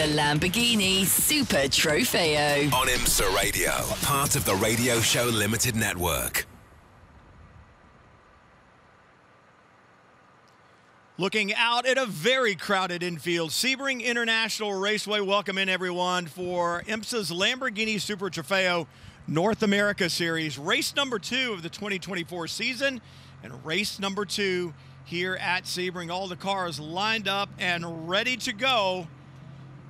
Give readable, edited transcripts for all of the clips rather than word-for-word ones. the Lamborghini Super Trofeo. On IMSA Radio, part of the Radio Show Limited Network. Looking out at a very crowded infield, Sebring International Raceway. Welcome in, everyone, for IMSA's Lamborghini Super Trofeo North America Series. Race number 2 of the 2024 season and race number 2 here at Sebring. All the cars lined up and ready to go.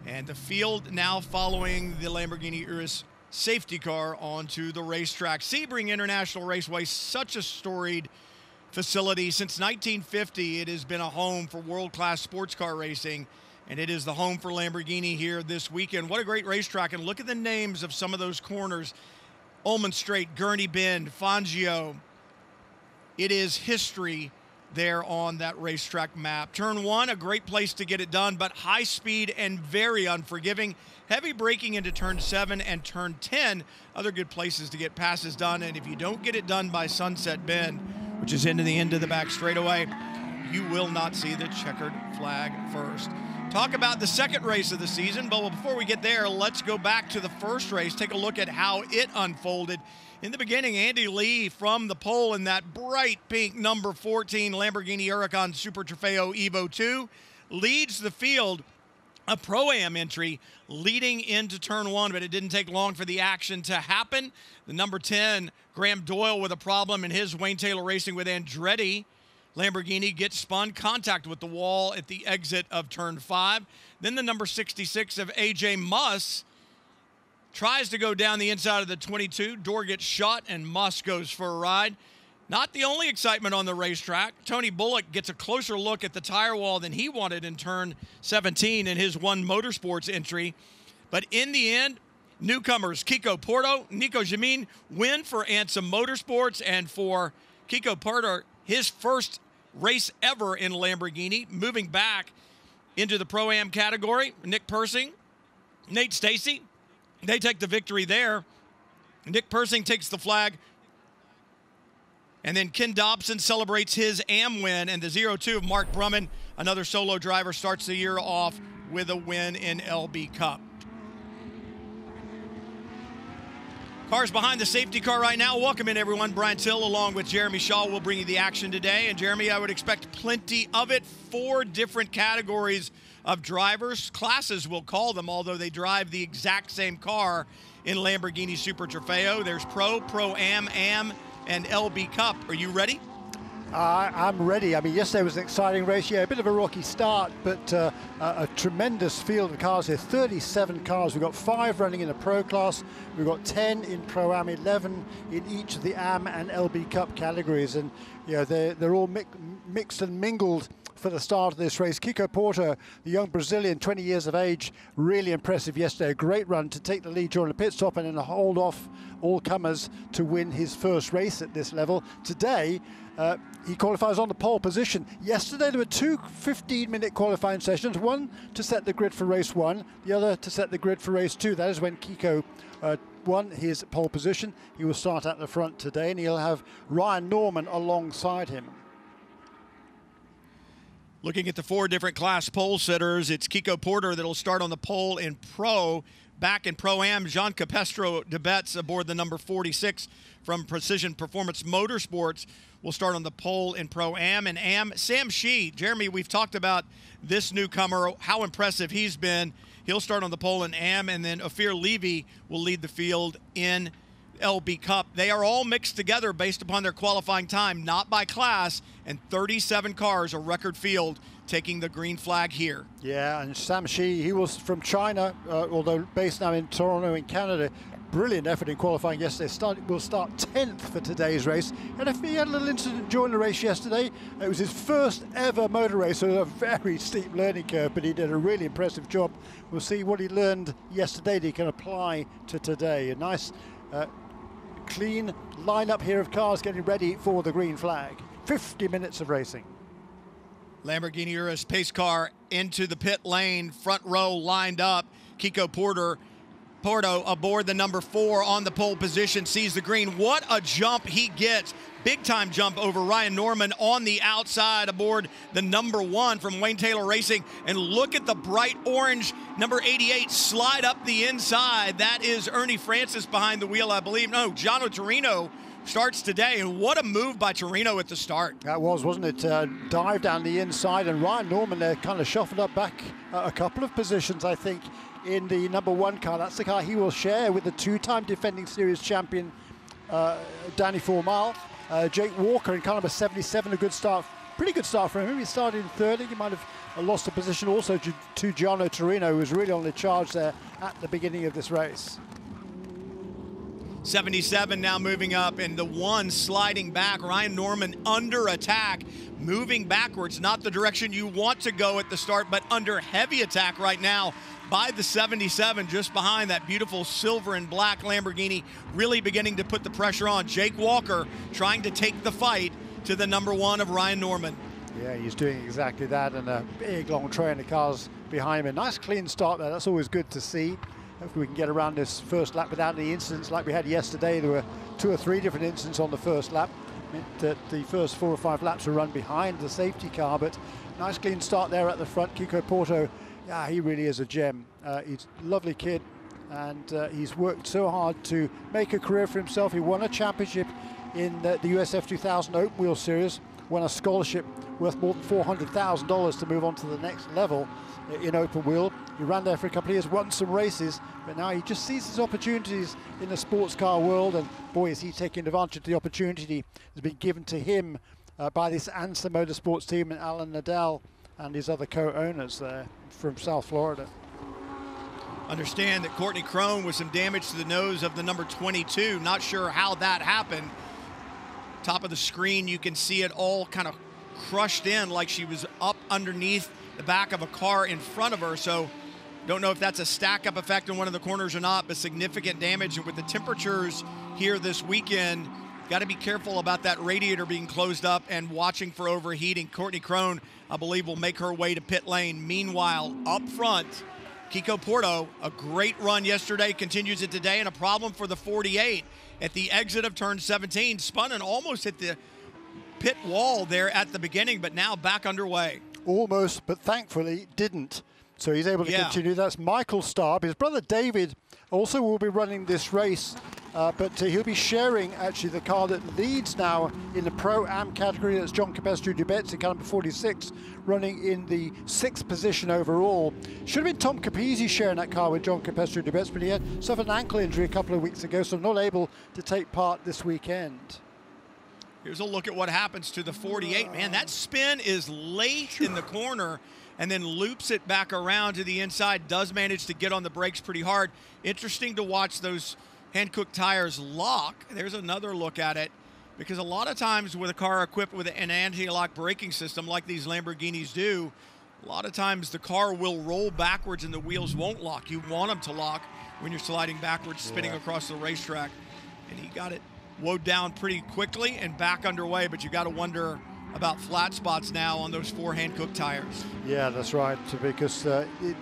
And the field now following the Lamborghini Urus safety car onto the racetrack. Sebring International Raceway, such a storied facility. Since 1950, it has been a home for world-class sports car racing, and it is the home for Lamborghini here this weekend. What a great racetrack, and look at the names of some of those corners. Ullman Straight, Gurney Bend, Fangio. It is history there on that racetrack map. Turn 1, a great place to get it done, but high speed and very unforgiving. Heavy braking into turn 7 and turn 10, other good places to get passes done. And if you don't get it done by Sunset Bend, which is into the end of the back straightaway, you will not see the checkered flag first. Talk about the second race of the season, but before we get there, let's go back to the first race, take a look at how it unfolded. In the beginning, Andy Lee from the pole in that bright pink number 14 Lamborghini Huracan Super Trofeo Evo 2 leads the field, a Pro-Am entry leading into turn 1, but it didn't take long for the action to happen. The number 10, Graham Doyle, with a problem in his Wayne Taylor Racing with Andretti Lamborghini, gets spun, contact with the wall at the exit of turn 5. Then the number 66 of AJ Muss tries to go down the inside of the 22. Door gets shut, and Muss goes for a ride. Not the only excitement on the racetrack. Tony Bullock gets a closer look at the tire wall than he wanted in turn 17 in his One Motorsports entry. But in the end, newcomers Kiko Porto, Nico Jamin win for Ansem Motorsports, and for Kiko Porto, his first race ever in Lamborghini, moving back into the Pro-Am category. Nick Persing, Nate Stacy, they take the victory there. Nick Persing takes the flag. And then Ken Dobson celebrates his AM win. And the 0-2 of Mark Brumman, another solo driver, starts the year off with a win in LB Cup. Cars behind the safety car right now. Welcome in, everyone. Brian Till along with Jeremy Shaw will bring you the action today. And, Jeremy, I would expect plenty of it. 4 different categories of drivers. Classes, we'll call them, although they drive the exact same car in Lamborghini Super Trofeo. There's Pro, Pro-Am, Am, and LB Cup. Are you ready? I'm ready. I mean, yesterday was an exciting race. Yeah, a bit of a rocky start, but a tremendous field of cars here. 37 cars. We've got 5 running in the Pro class. We've got 10 in Pro-Am, 11 in each of the Am and LB Cup categories. And, you know, they're all mixed and mingled for the start of this race. Kiko Porto, the young Brazilian, 20 years of age, really impressive yesterday. A great run to take the lead during the pit stop and then a hold off all comers to win his first race at this level. Today, he qualifies on the pole position. Yesterday, there were 2 15-minute qualifying sessions, one to set the grid for race 1, the other to set the grid for race 2. That is when Kiko won his pole position. He will start at the front today, and he'll have Ryan Norman alongside him. Looking at the 4 different class pole sitters, it's Kiko Porter that'll start on the pole in Pro. Back in Pro-Am, Jean Capestro Debetz aboard the number 46 from Precision Performance Motorsports will start on the pole in Pro-Am. And Am, Sam Shee, Jeremy, we've talked about this newcomer, how impressive he's been. He'll start on the pole in Am, and then Ophir Levy will lead the field in LB Cup. They are all mixed together based upon their qualifying time, not by class, and 37 cars, a record field, taking the green flag here. Yeah, and Sam Shee, he was from China, although based now in Toronto in Canada. Brilliant effort in qualifying yesterday. Will start 10th for today's race. And if he had a little incident during the race yesterday, it was his first ever motor race, so it was a very steep learning curve, but he did a really impressive job. We'll see what he learned yesterday that he can apply to today. A nice clean lineup here of cars getting ready for the green flag. 50 minutes of racing. Lamborghini Urus pace car into the pit lane, front row lined up. Kiko Porto aboard the number 4 on the pole position, sees the green. What a jump he gets. big-time jump over Ryan Norman on the outside aboard the #1 from Wayne Taylor Racing. And look at the bright orange number 88 slide up the inside. That is Ernie Francis behind the wheel, I believe. No, Gianni Taurino starts today, and what a move by Taurino at the start. That was, wasn't it? Dive down the inside, and Ryan Norman there kind of shuffled up back a couple of positions, I think, in the #1 car. That's the car he will share with the two-time defending series champion Danny Formal, Jake Walker, in kind of a 77, a good start, pretty good start for him. He started in third, he might have lost a position also to Gianni Taurino, who was really on the charge there at the beginning of this race. 77 now moving up, and the #1 sliding back. Ryan Norman under attack, moving backwards, not the direction you want to go at the start, but under heavy attack right now by the 77, just behind that beautiful silver and black Lamborghini, really beginning to put the pressure on. Jake Walker trying to take the fight to the #1 of Ryan Norman. Yeah, he's doing exactly that, and a big long train of cars behind him. A nice clean start there, that's always good to see. Hopefully we can get around this first lap without any incidents like we had yesterday. There were 2 or 3 different incidents on the first lap. It meant that the first 4 or 5 laps were run behind the safety car, but nice clean start there at the front. Kiko Porto, yeah, he really is a gem. He's a lovely kid, and he's worked so hard to make a career for himself. He won a championship in the USF 2000 Open Wheel Series, won a scholarship worth more than $400,000 to move on to the next level in open wheel. He ran there for a couple of years, won some races, but now he just sees his opportunities in the sports car world, and boy, is he taking advantage of the opportunity that's been given to him by this Ansem Motorsports team and Alan Nadal and his other co-owners there from South Florida. Understand that Courtney Crone with some damage to the nose of the #22. Not sure how that happened. Top of the screen, you can see it all kind of crushed in like she was up underneath the back of a car in front of her. So don't know if that's a stack-up effect in one of the corners or not, but significant damage. And with the temperatures here this weekend, got to be careful about that radiator being closed up and watching for overheating. Courtney Crone, I believe, will make her way to pit lane. Meanwhile, up front, Kiko Porto, a great run yesterday, continues it today, and a problem for the 48 at the exit of turn 17. Spun and almost hit the pit wall there at the beginning, but now back underway. Almost, but thankfully didn't. So he's able to continue. That's Michael Staab. His brother David also will be running this race, but he'll be sharing actually the car that leads now in the Pro-Am category. That's Jean Capestro Debetz in car number 46, running in the 6th position overall. Should have been Tom Capizzi sharing that car with Jean Capestro Debetz, but he had suffered an ankle injury a couple of weeks ago, so not able to take part this weekend. Here's a look at what happens to the 48. Man, that spin is late in the corner and then loops it back around to the inside, does manage to get on the brakes pretty hard. Interesting to watch those Hankook tires lock. There's another look at it, because a lot of times with a car equipped with an anti-lock braking system like these Lamborghinis do, a lot of times the car will roll backwards and the wheels won't lock. You want them to lock when you're sliding backwards, spinning across the racetrack. And he got it wowed down pretty quickly and back underway, but you got to wonder about flat spots now on those 4 Hankook tires. Yeah, that's right, because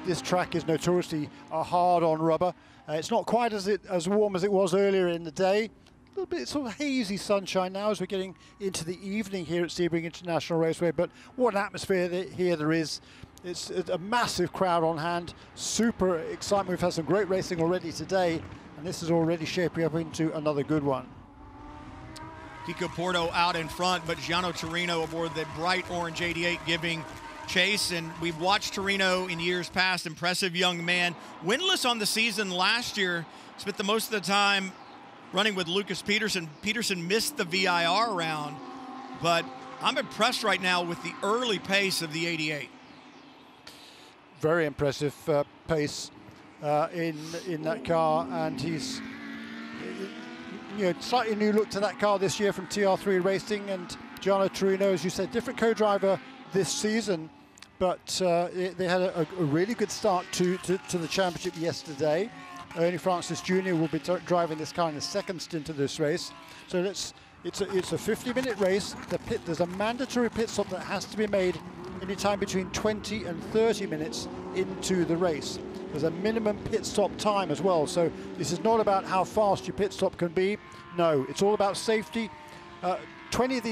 this track is notoriously hard on rubber. It's not quite as warm as it was earlier in the day. A little bit sort of hazy sunshine now as we're getting into the evening here at Sebring International Raceway, but what an atmosphere here there is. It's a massive crowd on hand, super excitement. We've had some great racing already today, and this is already shaping up into another good one. Kiko Porto out in front, but Gianni Taurino aboard the bright orange 88 giving chase. And we've watched Taurino in years past, impressive young man. Winless on the season last year, spent the most of the time running with Lucas Peterson. Peterson missed the VIR round, but I'm impressed right now with the early pace of the 88. Very impressive pace in that car, and he's... You know, slightly new look to that car this year from TR3 Racing, and Gianni Taurino, as you said, different co-driver this season, but they had a really good start to the championship yesterday. Ernie Francis Jr. will be driving this car in the second stint of this race. So it's a 50-minute race. There's a mandatory pit stop that has to be made any time between 20 and 30 minutes into the race. There's a minimum pit stop time as well, so this is not about how fast your pit stop can be. No, it's all about safety, 20 of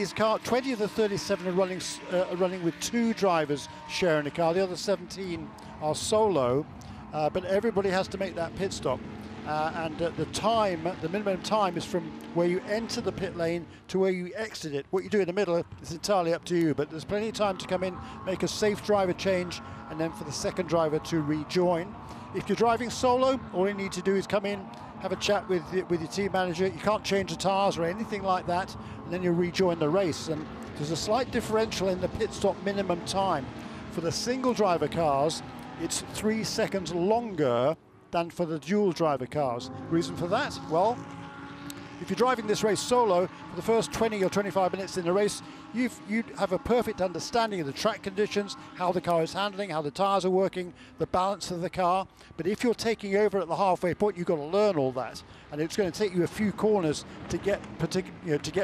the 37 are running with two drivers sharing a car. The other 17 are solo, but everybody has to make that pit stop. The minimum time is from where you enter the pit lane to where you exit it. What you do in the middle is entirely up to you, but there's plenty of time to come in, make a safe driver change, and then for the second driver to rejoin. If you're driving solo, all you need to do is come in, have a chat with your team manager. You can't change the tires or anything like that, and then you rejoin the race. And there's a slight differential in the pit stop minimum time. For the single driver cars, it's 3 seconds longer than for the dual driver cars. Reason for that? Well, if you're driving this race solo, for the first 20 or 25 minutes in the race, you have a perfect understanding of the track conditions, how the car is handling, how the tires are working, the balance of the car. But if you're taking over at the halfway point, you've got to learn all that, and it's going to take you a few corners to get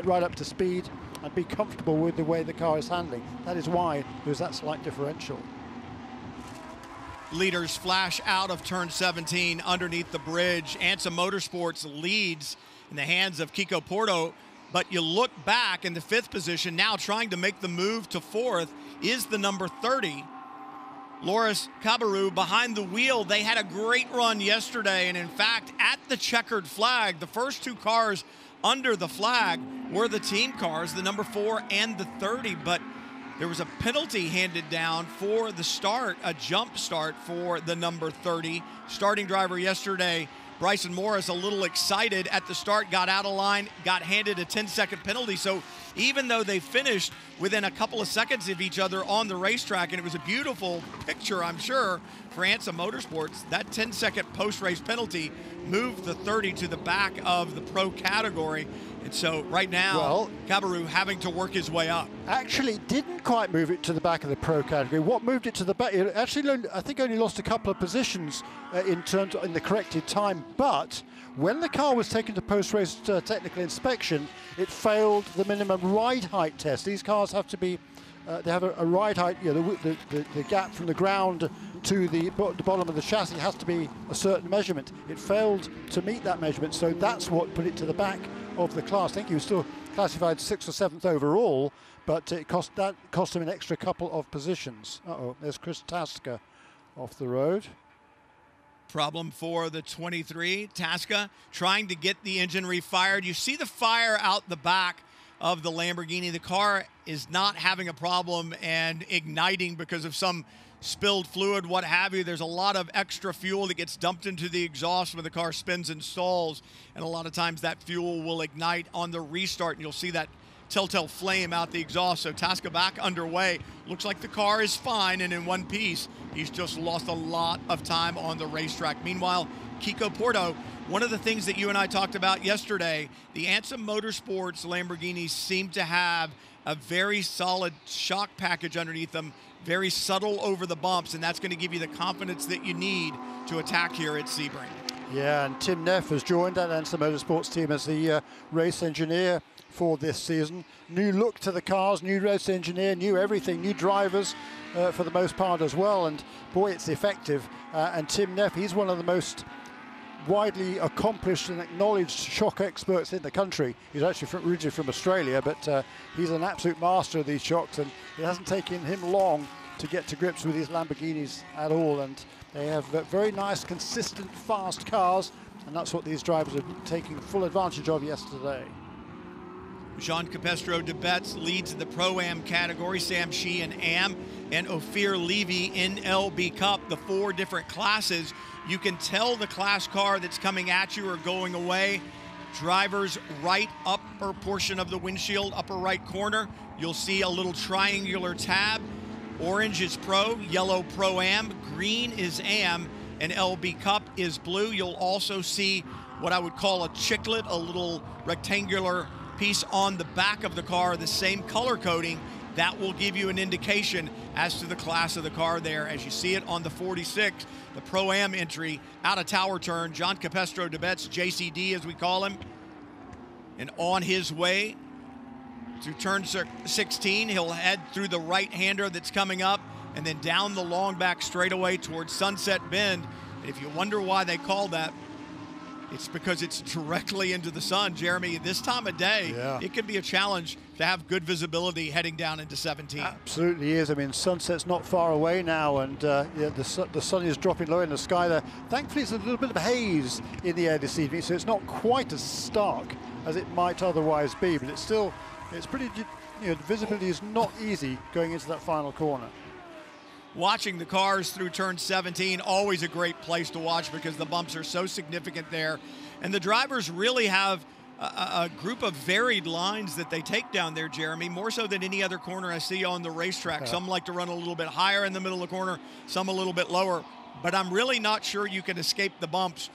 right up to speed and be comfortable with the way the car is handling. That is why there's that slight differential. Leaders flash out of turn 17 underneath the bridge. Ansem Motorsports leads in the hands of Kiko Porto, but you look back in the fifth position, now trying to make the move to fourth, is the number 30, Loris Kabaru, behind the wheel. They had a great run yesterday, and in fact, at the checkered flag, the first two cars under the flag were the team cars, the number 4 and the 30, but there was a penalty handed down for the start, a jump start for the number 30. Starting driver yesterday, Bryson Morris, a little excited at the start, got out of line, got handed a 10-second penalty. So even though they finished within a couple of seconds of each other on the racetrack, and it was a beautiful picture, I'm sure, for Ansem Motorsports, that 10-second post-race penalty moved the 30 to the back of the pro category. And so right now, Kabaru having to work his way up. Actually didn't quite move it to the back of the pro category. What moved it to the back? It actually, I think, only lost a couple of positions in the corrected time. But when the car was taken to post-race technical inspection, it failed the minimum ride height test. These cars have to be, they have a ride height, you know, the gap from the ground to the bottom of the chassis has to be a certain measurement. It failed to meet that measurement, so that's what put it to the back of the class. I think he was still classified 6th or 7th overall, but it cost him an extra couple of positions. Uh-oh, there's Chris Tasca off the road. Problem for the 23, Tasca trying to get the engine refired. You see the fire out the back of the Lamborghini. The car is not having a problem and igniting because of some spilled fluid, what have you. There's a lot of extra fuel that gets dumped into the exhaust when the car spins and stalls, and a lot of times that fuel will ignite on the restart, and you'll see that telltale flame out the exhaust. So Tasca back underway. Looks like the car is fine and in one piece. He's just lost a lot of time on the racetrack. Meanwhile, Kiko Porto, one of the things that you and I talked about yesterday, the Ansem Motorsports Lamborghinis seem to have a very solid shock package underneath them, very subtle over the bumps, and that's going to give you the confidence that you need to attack here at Sebring. Yeah, and Tim Neff has joined that Ansem Motorsports team as the race engineer for this season. New look to the cars, new race engineer, new everything, new drivers for the most part as well, and boy, it's effective. And Tim Neff, he's one of the most widely accomplished and acknowledged shock experts in the country. He's actually originally from Australia, but he's an absolute master of these shocks, and it hasn't taken him long to get to grips with these Lamborghinis at all, and they have very nice, consistent, fast cars, and that's what these drivers are taking full advantage of yesterday. Jean Capestro Debetz leads the Pro-Am category, Sam Shee in Am, and Ophir Levy in LB Cup, the 4 different classes. You can tell the class car that's coming at you or going away. Driver's right upper portion of the windshield, upper right corner, you'll see a little triangular tab. Orange is Pro, yellow Pro-Am, green is Am, and LB Cup is blue. You'll also see what I would call a chiclet, a little rectangular piece on the back of the car, the same color coding. That will give you an indication as to the class of the car there. As you see it on the 46, the Pro-Am entry, out of Tower Turn, Jean Capestro Debetz, JCD as we call him. And on his way to turn 16, he'll head through the right-hander that's coming up and then down the long back straightaway towards Sunset Bend. And if you wonder why they call that, It's because it's directly into the sun, Jeremy. This time of day, it can be a challenge to have good visibility heading down into 17. Absolutely is. I mean, sunset's not far away now, and the sun is dropping low in the sky there. Thankfully, there's a little bit of haze in the air this evening, so it's not quite as stark as it might otherwise be, but it's still, it's pretty, you know, the visibility is not easy going into that final corner. Watching the cars through turn 17, always a great place to watch because the bumps are so significant there. And the drivers really have a group of varied lines that they take down there, Jeremy, more so than any other corner I see on the racetrack. Some like to run a little bit higher in the middle of the corner, some a little bit lower. But I'm really not sure you can escape the bumps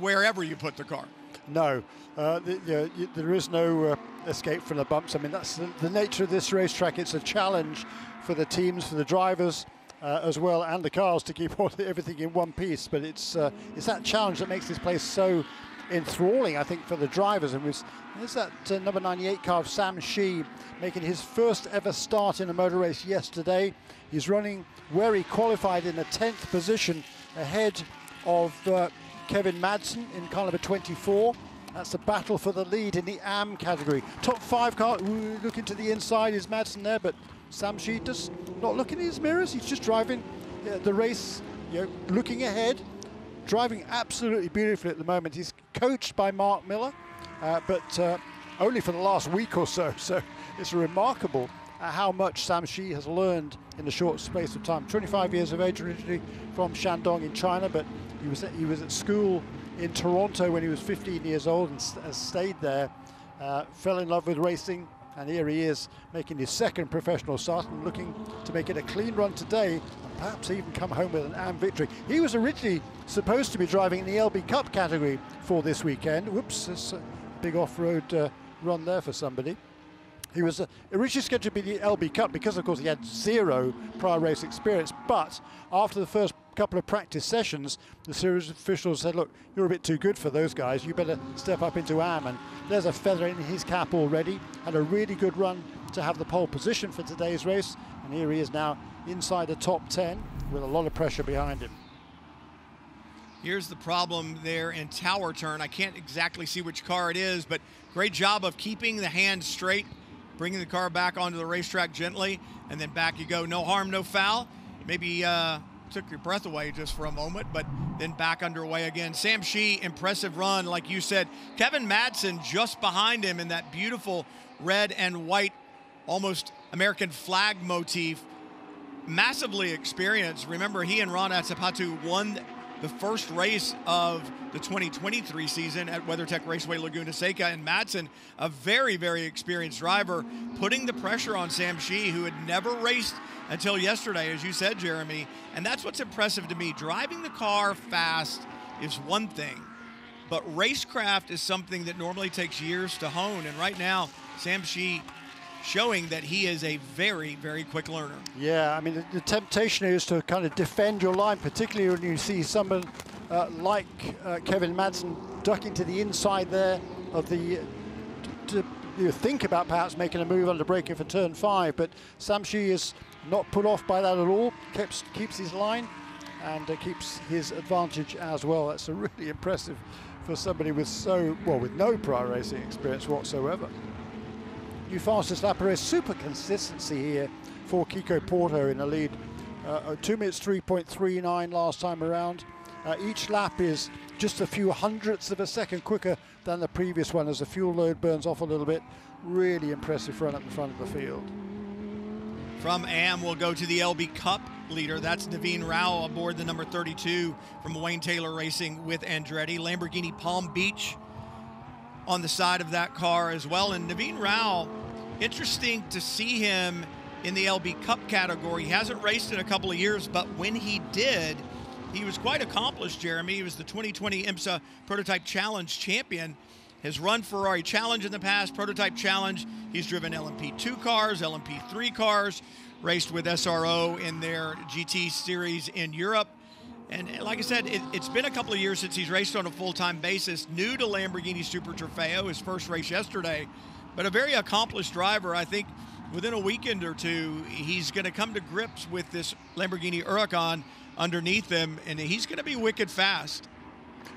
wherever you put the car. No, there is no escape from the bumps. I mean, that's the nature of this racetrack. It's a challenge for the teams, for the drivers, as well, and the cars, to keep everything in one piece. But it's that challenge that makes this place so enthralling, I think, for the drivers. And there's that number 98 car of Sam Shee making his first ever start in a motor race yesterday. He's running where he qualified in the 10th position, ahead of Kevin Madsen in car number 24. That's the battle for the lead in the AM category. Top five car, looking to the inside is Madsen there, but Sam Shee does not look in his mirrors. He's just driving the race, looking ahead, driving absolutely beautifully at the moment. He's coached by Mark Miller, but only for the last week or so. So it's remarkable how much Sam Shee has learned in a short space of time. 25 years of age, originally from Shandong in China, but he was at school in Toronto when he was 15 years old and has stayed there. Fell in love with racing. And here he is making his second professional start and looking to make it a clean run today and perhaps even come home with an AM victory. He was originally supposed to be driving in the LB Cup category for this weekend. Whoops, that's a big off-road run there for somebody. He was originally scheduled to be the LB Cup because, of course, he had zero prior race experience. But after the first couple of practice sessions, the series officials said, look, you're a bit too good for those guys, you better step up into AM. And there's a feather in his cap already. Had a really good run to have the pole position for today's race, and here he is now inside the top 10 with a lot of pressure behind him. Here's the problem there in Tower Turn. I can't exactly see which car it is, but great job of keeping the hand straight, bringing the car back onto the racetrack gently, and then back you go. No harm, no foul. Maybe took your breath away just for a moment, but then back underway again. Sam Shee, impressive run, like you said. Kevin Madsen just behind him in that beautiful red and white, almost American flag motif. Massively experienced. Remember, he and Ron Atsapatu won the first race of the 2023 season at WeatherTech Raceway Laguna Seca, and Madsen, a very, very experienced driver, putting the pressure on Sam Shee, who had never raced until yesterday, as you said, Jeremy. And that's what's impressive to me. Driving the car fast is one thing, but racecraft is something that normally takes years to hone. And right now, Sam Shee showing that he is a very, very quick learner. Yeah, I mean, the temptation is to kind of defend your line, particularly when you see someone like Kevin Madsen ducking to the inside there of the... You think about perhaps making a move under braking for turn 5, but Sam Shee is not put off by that at all. Keeps his line and keeps his advantage as well. That's really impressive for somebody with with no prior racing experience whatsoever. New fastest lap race, super consistency here for Kiko Porto in the lead. 2:03.39 last time around. Each lap is just a few hundredths of a second quicker than the previous one as the fuel load burns off a little bit. Really impressive run up the front of the field. From AM, we'll go to the LB Cup leader. That's Naveen Rao aboard the number 32 from Wayne Taylor Racing with Andretti. Lamborghini Palm Beach on the side of that car as well. And Naveen Rao, interesting to see him in the LB Cup category. He hasn't raced in a couple of years, but when he did, he was quite accomplished, Jeremy. He was the 2020 IMSA Prototype Challenge champion. Has run Ferrari Challenge in the past, Prototype Challenge. He's driven LMP2 cars, LMP3 cars, raced with SRO in their GT series in Europe. And like I said, it's been a couple of years since he's raced on a full-time basis. New to Lamborghini Super Trofeo, his first race yesterday. But a very accomplished driver. I think within a weekend or two, he's going to come to grips with this Lamborghini Huracan underneath him, and he's going to be wicked fast.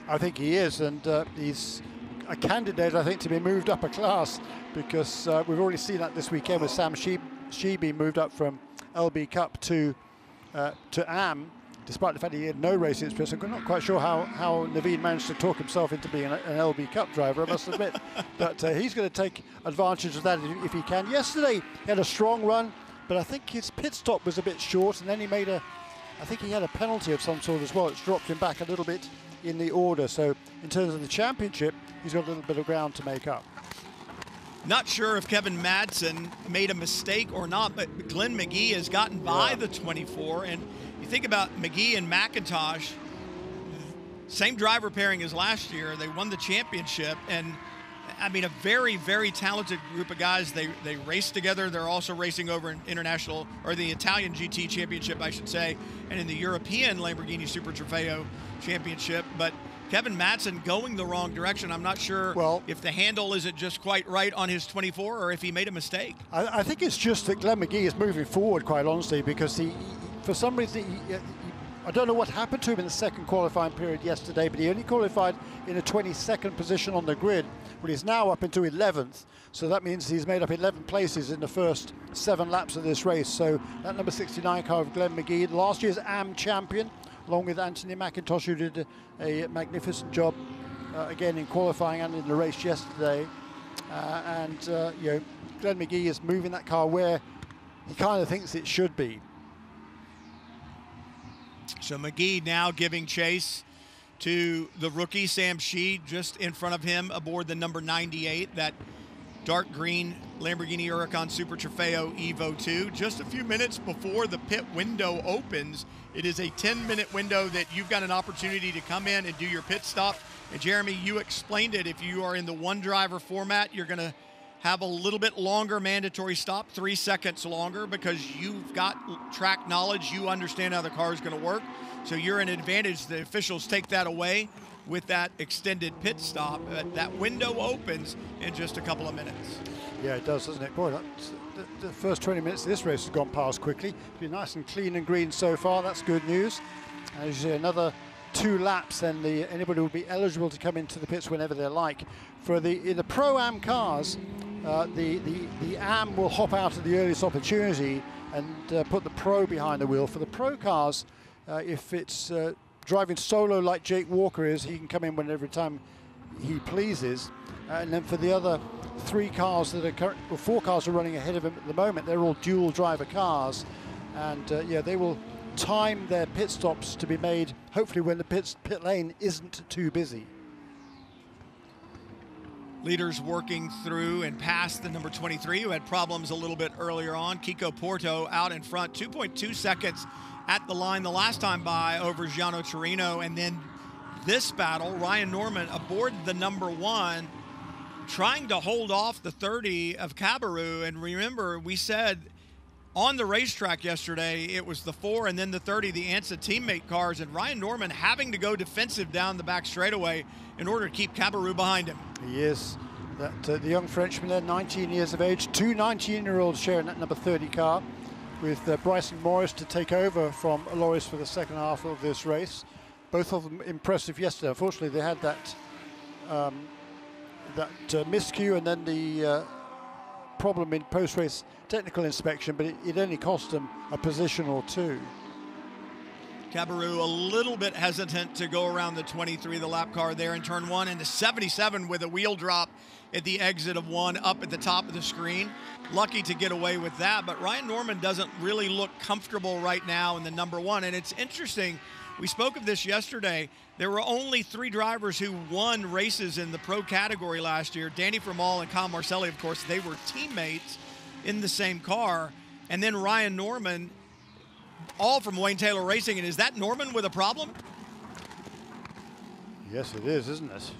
I think he is, and he's a candidate, I think, to be moved up a class, because we've already seen that this weekend with Sam Shee being moved up from LB Cup to AM, despite the fact he had no racing experience. I'm not quite sure how Naveen managed to talk himself into being an LB Cup driver, I must admit. But he's going to take advantage of that if he can. Yesterday, he had a strong run, but I think his pit stop was a bit short, and then he made I think he had a penalty of some sort as well. It's dropped him back a little bit in the order. So in terms of the championship, he's got a little bit of ground to make up. Not sure if Kevin Madsen made a mistake or not, but Glenn McGee has gotten by the 24. And you think about McGee and McIntosh, same driver pairing as last year. They won the championship. And I mean, a very, very talented group of guys. They race together. They're also racing over in international, or the Italian GT Championship, I should say, and in the European Lamborghini Super Trofeo Championship. But Kevin Madsen going the wrong direction. I'm not sure if the handle isn't just quite right on his 24 or if he made a mistake. I think it's just that Glenn McGee is moving forward, quite honestly, because he, for some reason, I don't know what happened to him in the second qualifying period yesterday, but he only qualified in a 22nd position on the grid. Well, he's now up into 11th, so that means he's made up 11 places in the first 7 laps of this race. So that number 69 car of Glenn McGee, last year's AM champion, along with Anthony McIntosh, who did a magnificent job again in qualifying and in the race yesterday. You know, Glenn McGee is moving that car where he kind of thinks it should be. So McGee now giving chase to the rookie, Sam Shee, just in front of him aboard the number 98, that dark green Lamborghini Huracan Super Trofeo Evo 2. Just a few minutes before the pit window opens, it is a 10-minute window that you've got an opportunity to come in and do your pit stop. And Jeremy, you explained it. If you are in the one-driver format, you're going to have a little bit longer mandatory stop, 3 seconds longer, because you've got track knowledge. You understand how the car is going to work. So you're an advantage. The officials take that away with that extended pit stop. That window opens in just a couple of minutes. Yeah, it does, doesn't it? Boy, the first 20 minutes of this race has gone past quickly. It's been nice and clean and green so far. That's good news. And as you say, another 2 laps, and anybody will be eligible to come into the pits whenever they like. For the Pro-Am cars, the AM will hop out at the earliest opportunity and put the Pro behind the wheel. For the Pro cars, if it's driving solo like Jake Walker is, he can come in whenever time he pleases. And then for the other 3 cars that are current, well, 4 cars are running ahead of him at the moment, they're all dual driver cars. And yeah, they will time their pit stops to be made, hopefully when the pit lane isn't too busy. Leaders working through and past the number 23, who had problems a little bit earlier on. Kiko Porto out in front, 2.2 seconds at the line the last time by over Gianni Taurino. And then this battle, Ryan Norman aboard the number 1, trying to hold off the 30 of Cabarrus. And remember, we said on the racetrack yesterday, it was the 4 and then the 30, the ANSA teammate cars, and Ryan Norman having to go defensive down the back straightaway in order to keep Cabarrus behind him. He is. That, the young Frenchman there, 19 years of age, two 19-year-olds sharing that number 30 car, with Bryson Morris to take over from Loris for the second half of this race. Both of them impressive yesterday. Unfortunately, they had that miscue and then the problem in post-race technical inspection, but it only cost them a position or 2. Cabarrus a little bit hesitant to go around the 23, the lap car there in turn 1, and the 77 with a wheel drop at the exit of 1 up at the top of the screen. Lucky to get away with that, but Ryan Norman doesn't really look comfortable right now in the number 1. And it's interesting, we spoke of this yesterday, there were only 3 drivers who won races in the pro category last year. Danny Formal and Kyle Marcelli, of course, they were teammates in the same car. And then Ryan Norman, all from Wayne Taylor Racing. And is that Norman with a problem? Yes, it is, isn't it?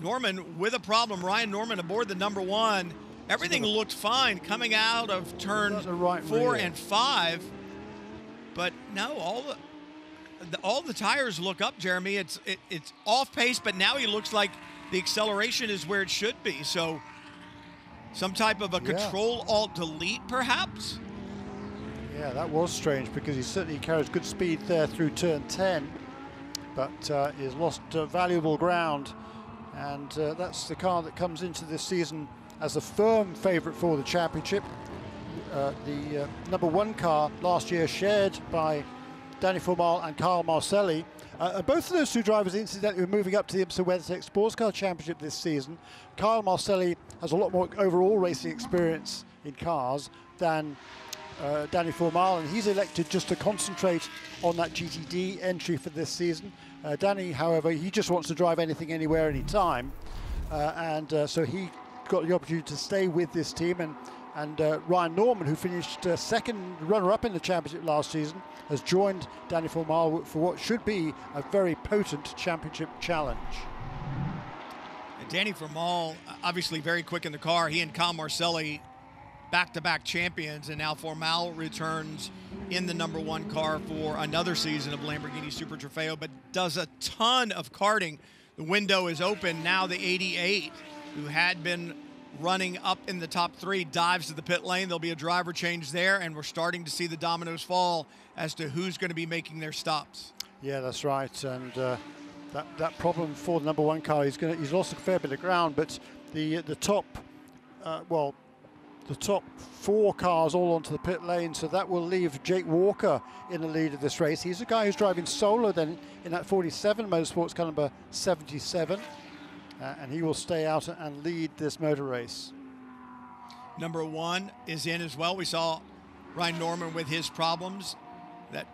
Norman with a problem. Ryan Norman aboard the number 1. Everything looked fine coming out of turn 4 and 5. But no, all the tires look up, Jeremy. It's off pace, but now he looks like the acceleration is where it should be. So some type of a Control-Alt-Delete, perhaps? Yeah, that was strange, because he certainly carries good speed there through turn 10. but he's lost valuable ground. And that's the car that comes into this season as a firm favorite for the championship. The #1 car last year shared by Danny Formal and Kyle Marcelli. Both of those two drivers, incidentally, were moving up to the IMSA WeatherTech Sports Car Championship this season. Kyle Marcelli has a lot more overall racing experience in cars than Danny Formal, and he's elected just to concentrate on that GTD entry for this season. Danny, however, he just wants to drive anything, anywhere, anytime, so he got the opportunity to stay with this team. And Ryan Norman, who finished second runner-up in the championship last season, has joined Danny Formal for what should be a very potent championship challenge. And Danny Formal, obviously very quick in the car. He and Kyle Marcelli, back-to-back champions, and now Formal returns in the #1 car for another season of Lamborghini Super Trofeo, but does a ton of karting. The window is open. Now the 88, who had been running up in the top 3, dives to the pit lane. There'll be a driver change there, and we're starting to see the dominoes fall as to who's going to be making their stops. Yeah, that's right. And that problem for the #1 car, he's lost a fair bit of ground, but the top four cars all onto the pit lane, so that will leave Jake Walker in the lead of this race. He's a guy who's driving solo then in that 47 Motorsports car number 77. And he will stay out and lead this motor race. #1 is in as well. We saw Ryan Norman with his problems. That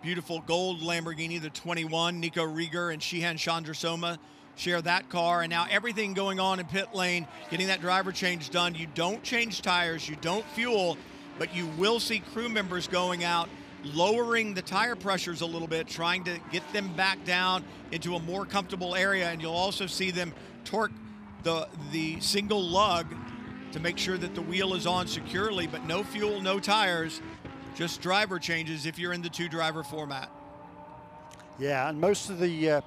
beautiful gold Lamborghini, the 21, Nico Rieger and Sheehan Chandrasoma share that car. And now everything going on in pit lane, getting that driver change done. You don't change tires, you don't fuel, but you will see crew members going out, lowering the tire pressures a little bit, trying to get them back down into a more comfortable area. And you'll also see them torque the single lug to make sure that the wheel is on securely, but no fuel, no tires, just driver changes if you're in the two-driver format. Yeah, and most of the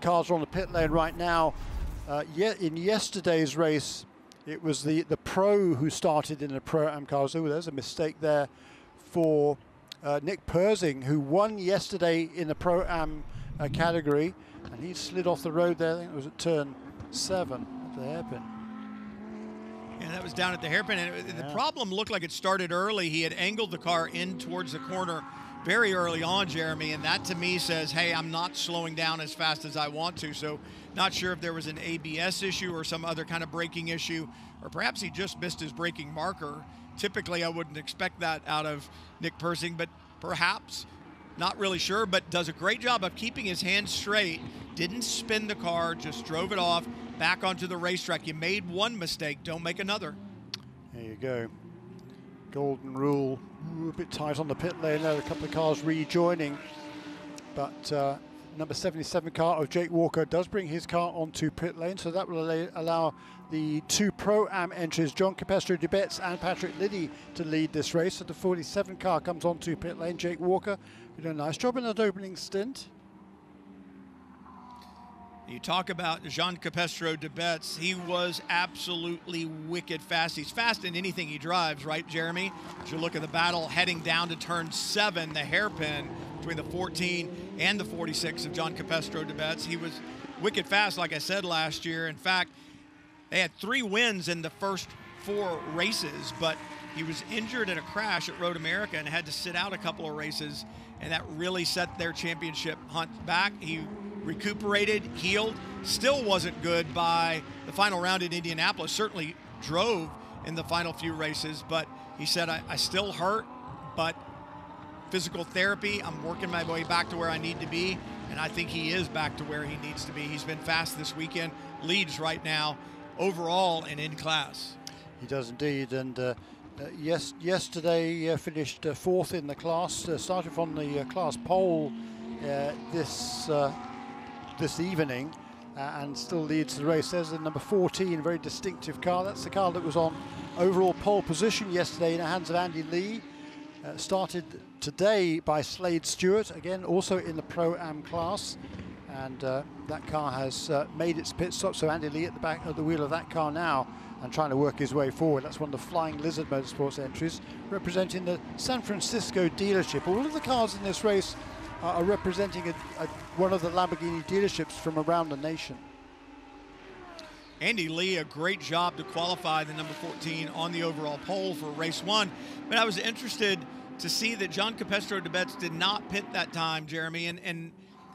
cars are on the pit lane right now. In yesterday's race, it was the Pro who started in the Pro Am cars. Oh, there's a mistake there for Nick Persing, who won yesterday in the Pro-Am category, and he slid off the road there. I think it was at turn 7 at the hairpin. Yeah, that was down at the hairpin, and yeah. The problem looked like it started early. He had angled the car in towards the corner very early on, Jeremy, and that to me says, hey, I'm not slowing down as fast as I want to. So not sure if there was an ABS issue or some other kind of braking issue, or perhaps he just missed his braking marker. Typically, I wouldn't expect that out of Nick Persing, but perhaps, not really sure, but does a great job of keeping his hands straight, didn't spin the car, just drove it off, back onto the racetrack. You made one mistake, don't make another. There you go. Golden rule. Ooh, a bit tight on the pit lane there, a couple of cars rejoining, but number 77 car of Jake Walker does bring his car onto pit lane, so that will allow the two Pro-Am entries, Jean Capestro Debetz and Patrick Liddy, to lead this race. So the 47 car comes onto pit lane. Jake Walker did a nice job in that opening stint. You talk about Jean Capestro Debetz. He was absolutely wicked fast. He's fast in anything he drives, right, Jeremy? As you look at the battle heading down to turn 7, the hairpin between the 14 and the 46 of Jean Capestro Debetz. He was wicked fast, like I said, last year. In fact, they had 3 wins in the first 4 races, but he was injured in a crash at Road America and had to sit out a couple of races, and that really set their championship hunt back. He recuperated, healed, still wasn't good by the final round in Indianapolis, certainly drove in the final few races, but he said, I still hurt, but physical therapy, I'm working my way back to where I need to be, and I think he is back to where he needs to be. He's been fast this weekend, leads right now overall and in class. He does indeed, and yesterday finished 4th in the class, started from the class pole this evening, and still leads the race. There's the number 14, very distinctive car. That's the car that was on overall pole position yesterday in the hands of Andy Lee. Started today by Slade Stewart, again also in the Pro-Am class, and that car has made its pit stop. So Andy Lee at the back of the wheel of that car now, and trying to work his way forward. That's one of the Flying Lizard Motorsports entries, representing the San Francisco dealership. All of the cars in this race are representing one of the Lamborghini dealerships from around the nation. Andy Lee, a great job to qualify the number 14 on the overall pole for race one. But I was interested to see that Jean Capestro Debetz did not pit that time, Jeremy, and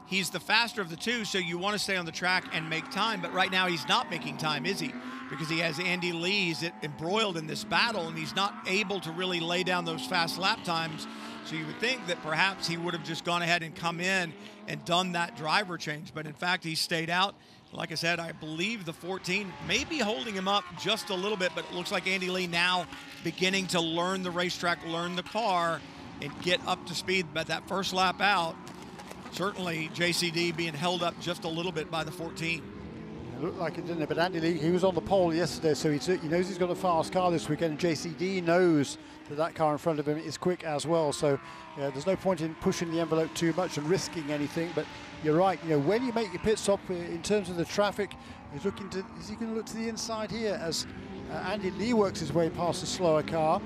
he's the faster of the two, so you want to stay on the track and make time. But right now he's not making time, is he? Because he has Andy Lee embroiled in this battle, and he's not able to really lay down those fast lap times. So you would think that perhaps he would have just gone ahead and come in and done that driver change. But in fact, he stayed out. Like I said, I believe the 14 may be holding him up just a little bit, but it looks like Andy Lee now beginning to learn the racetrack, learn the car, and get up to speed. But that first lap out, certainly JCD being held up just a little bit by the 14. It looked like it, didn't it? But Andy Lee, he was on the pole yesterday, so he knows he's got a fast car this weekend. JCD knows that that car in front of him is quick as well. So there's no point in pushing the envelope too much and risking anything. But you're right, you know, when you make your pit stop in terms of the traffic, he's looking to, is he going to look to the inside here as Andy Lee works his way past the slower car.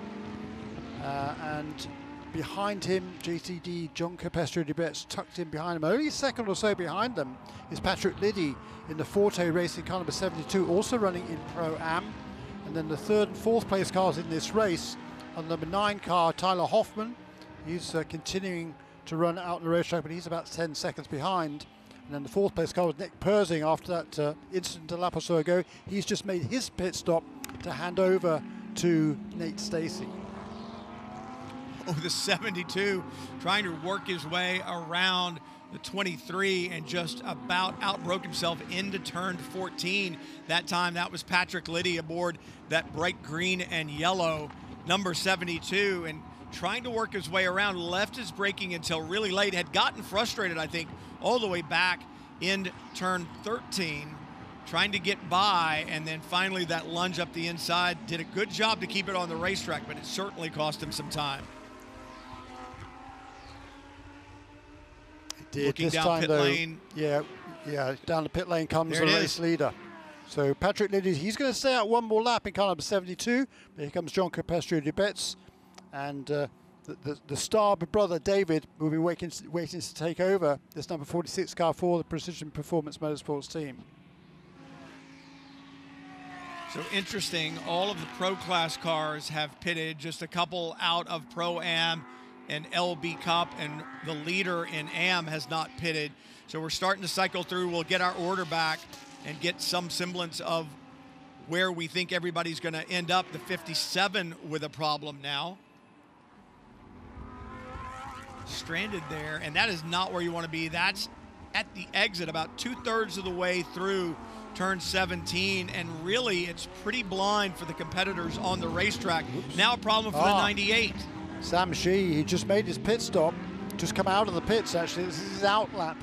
And behind him, JCD, Jean Capestro Debetz tucked in behind him. Only a second or so behind them is Patrick Liddy in the Forte Racing car number 72, also running in Pro-Am. And then the third and fourth place cars in this race are number 9 car, Tyler Hoffman. He's continuing to run out on the racetrack, but he's about 10 seconds behind. And then the fourth place car was Nick Persing after that incident a lap or so ago. He's just made his pit stop to hand over to Nate Stacy. Oh, the 72 trying to work his way around the 23 and just about outbroke himself into turn 14. That time, that was Patrick Liddy aboard that bright green and yellow number 72, and trying to work his way around, left his braking until really late, had gotten frustrated, I think, all the way back in turn 13, trying to get by, and then finally that lunge up the inside. Did a good job to keep it on the racetrack, but it certainly cost him some time. Looking this down time, pit though, lane. Yeah, down the pit lane comes the race leader. So Patrick Liddy, he's going to stay out one more lap in car number 72. But here comes Jean Capestro Debetz, and the Staab brother David will be waiting to take over this number 46 car for the Precision Performance Motorsports team. So interesting, all of the Pro Class cars have pitted, just a couple out of Pro-Am and LB Cup, and the leader in AM has not pitted. So we're starting to cycle through. We'll get our order back and get some semblance of where we think everybody's going to end up. The 57 with a problem now. Stranded there, and that is not where you want to be. That's at the exit, about 2/3 of the way through turn 17, and really it's pretty blind for the competitors on the racetrack. Oops. Now a problem for the 98. Sam Shee, he just made his pit stop, just come out of the pits actually. This is his out lap.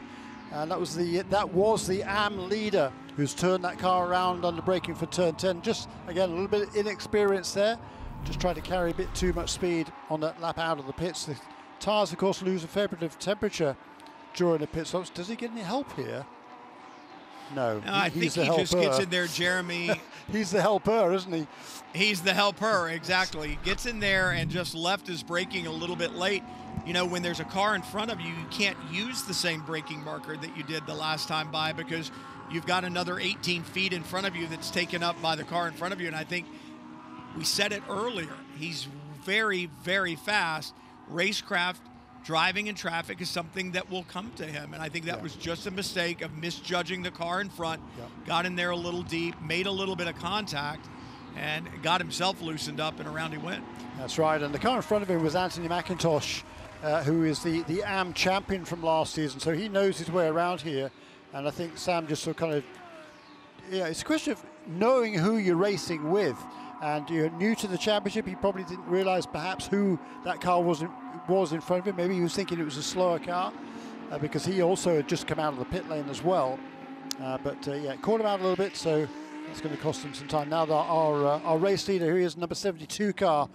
And that was the AM leader who's turned that car around under braking for turn 10. Just, again, a little bit of inexperience there. Just tried to carry a bit too much speed on that lap out of the pits. The tires, of course, lose a fair bit of temperature during the pit stops. Does he get any help here? No, I think he just gets in there, Jeremy. He's the helper, isn't he? He's the helper, exactly. He gets in there and just left his braking a little bit late. You know, when there's a car in front of you, you can't use the same braking marker that you did the last time by, because you've got another 18 feet in front of you that's taken up by the car in front of you. And I think we said it earlier, he's very, very fast. Racecraft driving in traffic is something that will come to him, and I think that was just a mistake of misjudging the car in front. Got in there a little deep, made a little bit of contact, and got himself loosened up, and around he went. That's right, and the car in front of him was Anthony McIntosh, who is the AM champion from last season, so he knows his way around here. And I think Sam just sort of kind of, it's a question of knowing who you're racing with. And you're new to the championship, he probably didn't realize perhaps who that car was in front of him. Maybe he was thinking it was a slower car, because he also had just come out of the pit lane as well. But it caught him out a little bit, so it's going to cost him some time. Now that our race leader, who is number 72 car,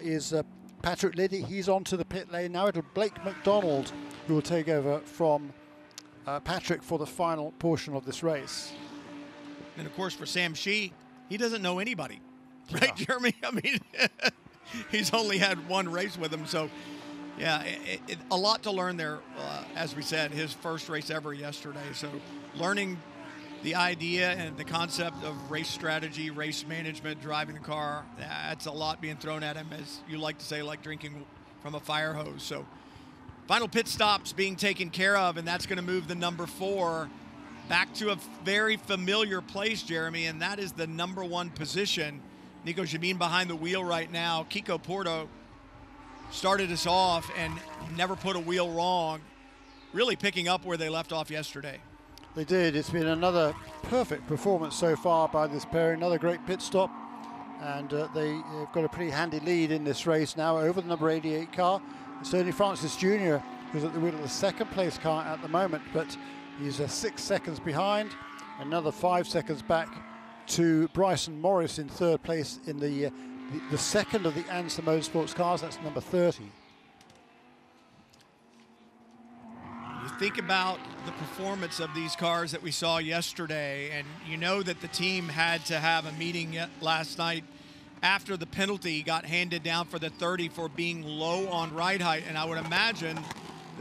is Patrick Liddy. He's onto the pit lane now. It'll be Blake McDonald who will take over from Patrick for the final portion of this race. And of course for Sam Shee, he doesn't know anybody. Right, Jeremy? I mean, he's only had one race with him, so Yeah, a lot to learn there. As we said, his first race ever yesterday. So learning the idea and the concept of race strategy, race management, driving the car, that's a lot being thrown at him, as you like to say, like drinking from a fire hose. So final pit stop's being taken care of, and that's going to move the number 4 back to a very familiar place, Jeremy, and that is the number 1 position. Nico Jamin behind the wheel right now. Kiko Porto started us off and never put a wheel wrong, really picking up where they left off yesterday. They did. It's been another perfect performance so far by this pair, another great pit stop, and they've got a pretty handy lead in this race now over the number 88 car. It's Ernie Francis Jr. who's at the wheel of the second place car at the moment, but he's 6 seconds behind, another 5 seconds back to Bryson Morris in third place in the second of the Ansem Motorsports cars. That's number 30. You think about the performance of these cars that we saw yesterday, and you know that the team had to have a meeting last night after the penalty got handed down for the 30 for being low on ride height, and I would imagine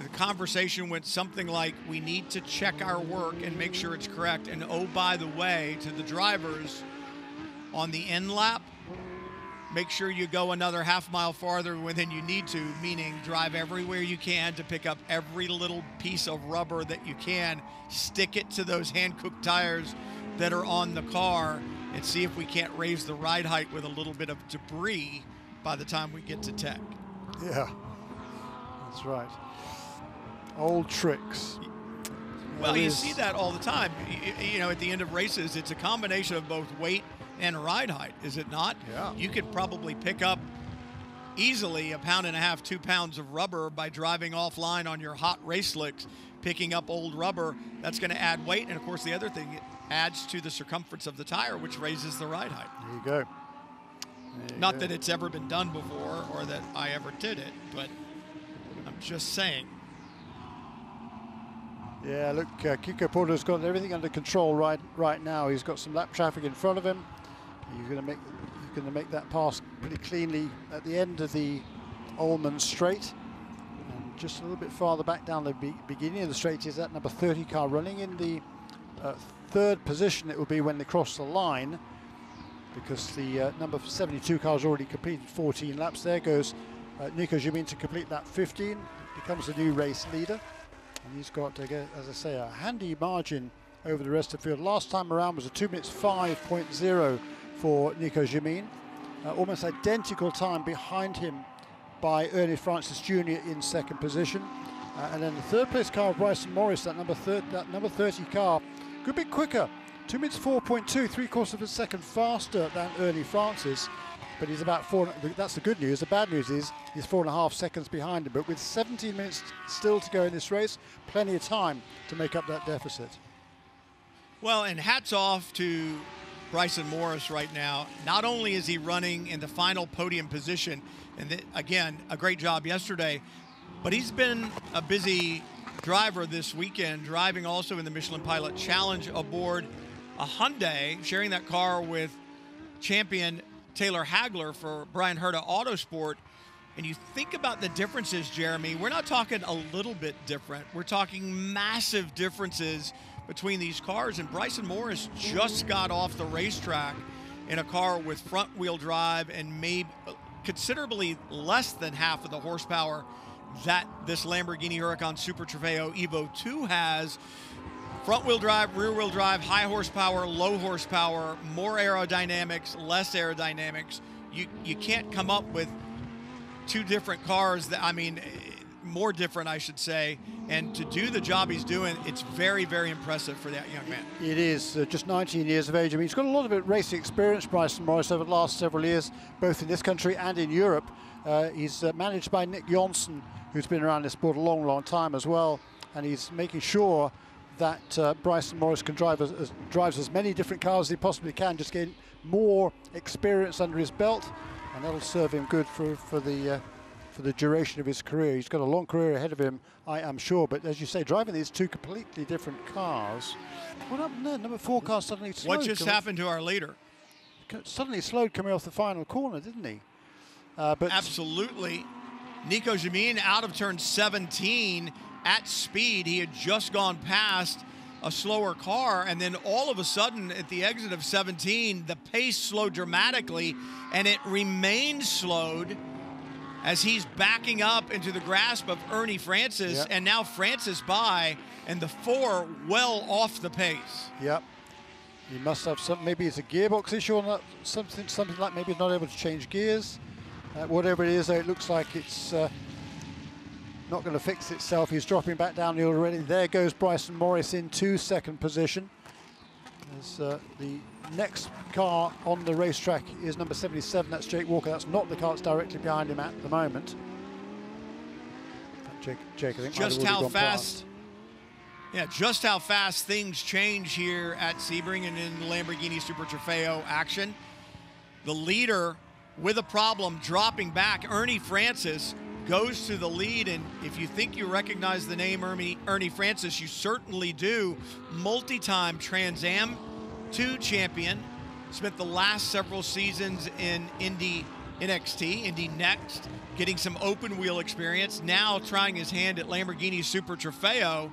the conversation went something like, we need to check our work and make sure it's correct, and oh, by the way, to the drivers on the end lap, make sure you go another half mile farther than you need to, meaning drive everywhere you can to pick up every little piece of rubber that you can, stick it to those hand-cooked tires that are on the car, and see if we can't raise the ride height with a little bit of debris by the time we get to tech. Yeah, that's right. Old tricks. Well, you see that all the time. You know, at the end of races, it's a combination of both weight and ride height, is it not? Yeah. You could probably pick up easily a pound and a half, 2 pounds of rubber by driving offline on your hot race slicks, picking up old rubber. That's going to add weight, and of course the other thing, it adds to the circumference of the tire, which raises the ride height. There you go. Not that it's ever been done before or that I ever did it, but I'm just saying. Yeah, look, Kiko Porto's got everything under control right now. He's got some lap traffic in front of him. You're going to make that pass pretty cleanly at the end of the Ullman straight. And just a little bit farther back down the beginning of the straight is that number 30 car running in the third position. It will be when they cross the line, because the number 72 car's already completed 14 laps. There goes Nico Jamin to complete lap 15, becomes the new race leader. And he's got, as I say, a handy margin over the rest of the field. Last time around was a 2:05.0 for Nico Jamin. Almost identical time behind him by Ernie Francis Jr. in second position. And then the third place car of Bryson Morris, that number 30 car, could be quicker. 2:04.2, 3/4 of a second faster than Ernie Francis. But he's about four, that's the good news. The bad news is he's 4.5 seconds behind him. But with 17 minutes still to go in this race, plenty of time to make up that deficit. Well, and hats off to Bryson Morris right now. Not only is he running in the final podium position, and again, a great job yesterday, but he's been a busy driver this weekend, driving also in the Michelin Pilot Challenge aboard a Hyundai, sharing that car with champion Taylor Hagler for Brian Herta Autosport. And you think about the differences, Jeremy, we're not talking a little bit different. We're talking massive differences between these cars. And Bryson Morris just got off the racetrack in a car with front wheel drive and made considerably less than half of the horsepower that this Lamborghini Huracan Super Trofeo Evo 2 has. Front-wheel drive, rear-wheel drive, high horsepower, low horsepower, more aerodynamics, less aerodynamics. You can't come up with two different cars that, I mean, more different, I should say. And to do the job he's doing, it's very, very impressive for that young man. It is, just 19 years of age. I mean, he's got a lot of racing experience, Bryson Morris, over the last several years, both in this country and in Europe. He's managed by Nick Jonsson, who's been around this sport a long, long time as well. And he's making sure that Bryson Morris can drive drives as many different cars as he possibly can, just getting more experience under his belt, and that'll serve him good for the duration of his career. He's got a long career ahead of him, I am sure. But as you say, driving these two completely different cars. What happened there? Number 4 car suddenly slowed. What just happened to our leader? Suddenly slowed coming off the final corner, didn't he? But absolutely. Nico Jamin out of turn 17 at speed. He had just gone past a slower car, and then all of a sudden at the exit of 17, the pace slowed dramatically, and it remained slowed as he's backing up into the grasp of Ernie Francis, and now Francis by, and the four well off the pace. Yep. He must have some, maybe it's a gearbox issue or not, something like maybe not able to change gears. Whatever it is, it looks like it's not going to fix itself. He's dropping back down the already. There goes Bryson Morris into second position. As the next car on the racetrack is number 77. That's Jake Walker. That's not the car that's directly behind him at the moment. Jake I think just how fast. Yeah, just how fast things change here at Sebring and in the Lamborghini Super Trofeo action. The leader with a problem dropping back. Ernie Francis goes to the lead, and if you think you recognize the name Ernie Francis, you certainly do. Multi-time Trans Am 2 champion, spent the last several seasons in Indy NXT, Indy Next, getting some open wheel experience, now trying his hand at Lamborghini Super Trofeo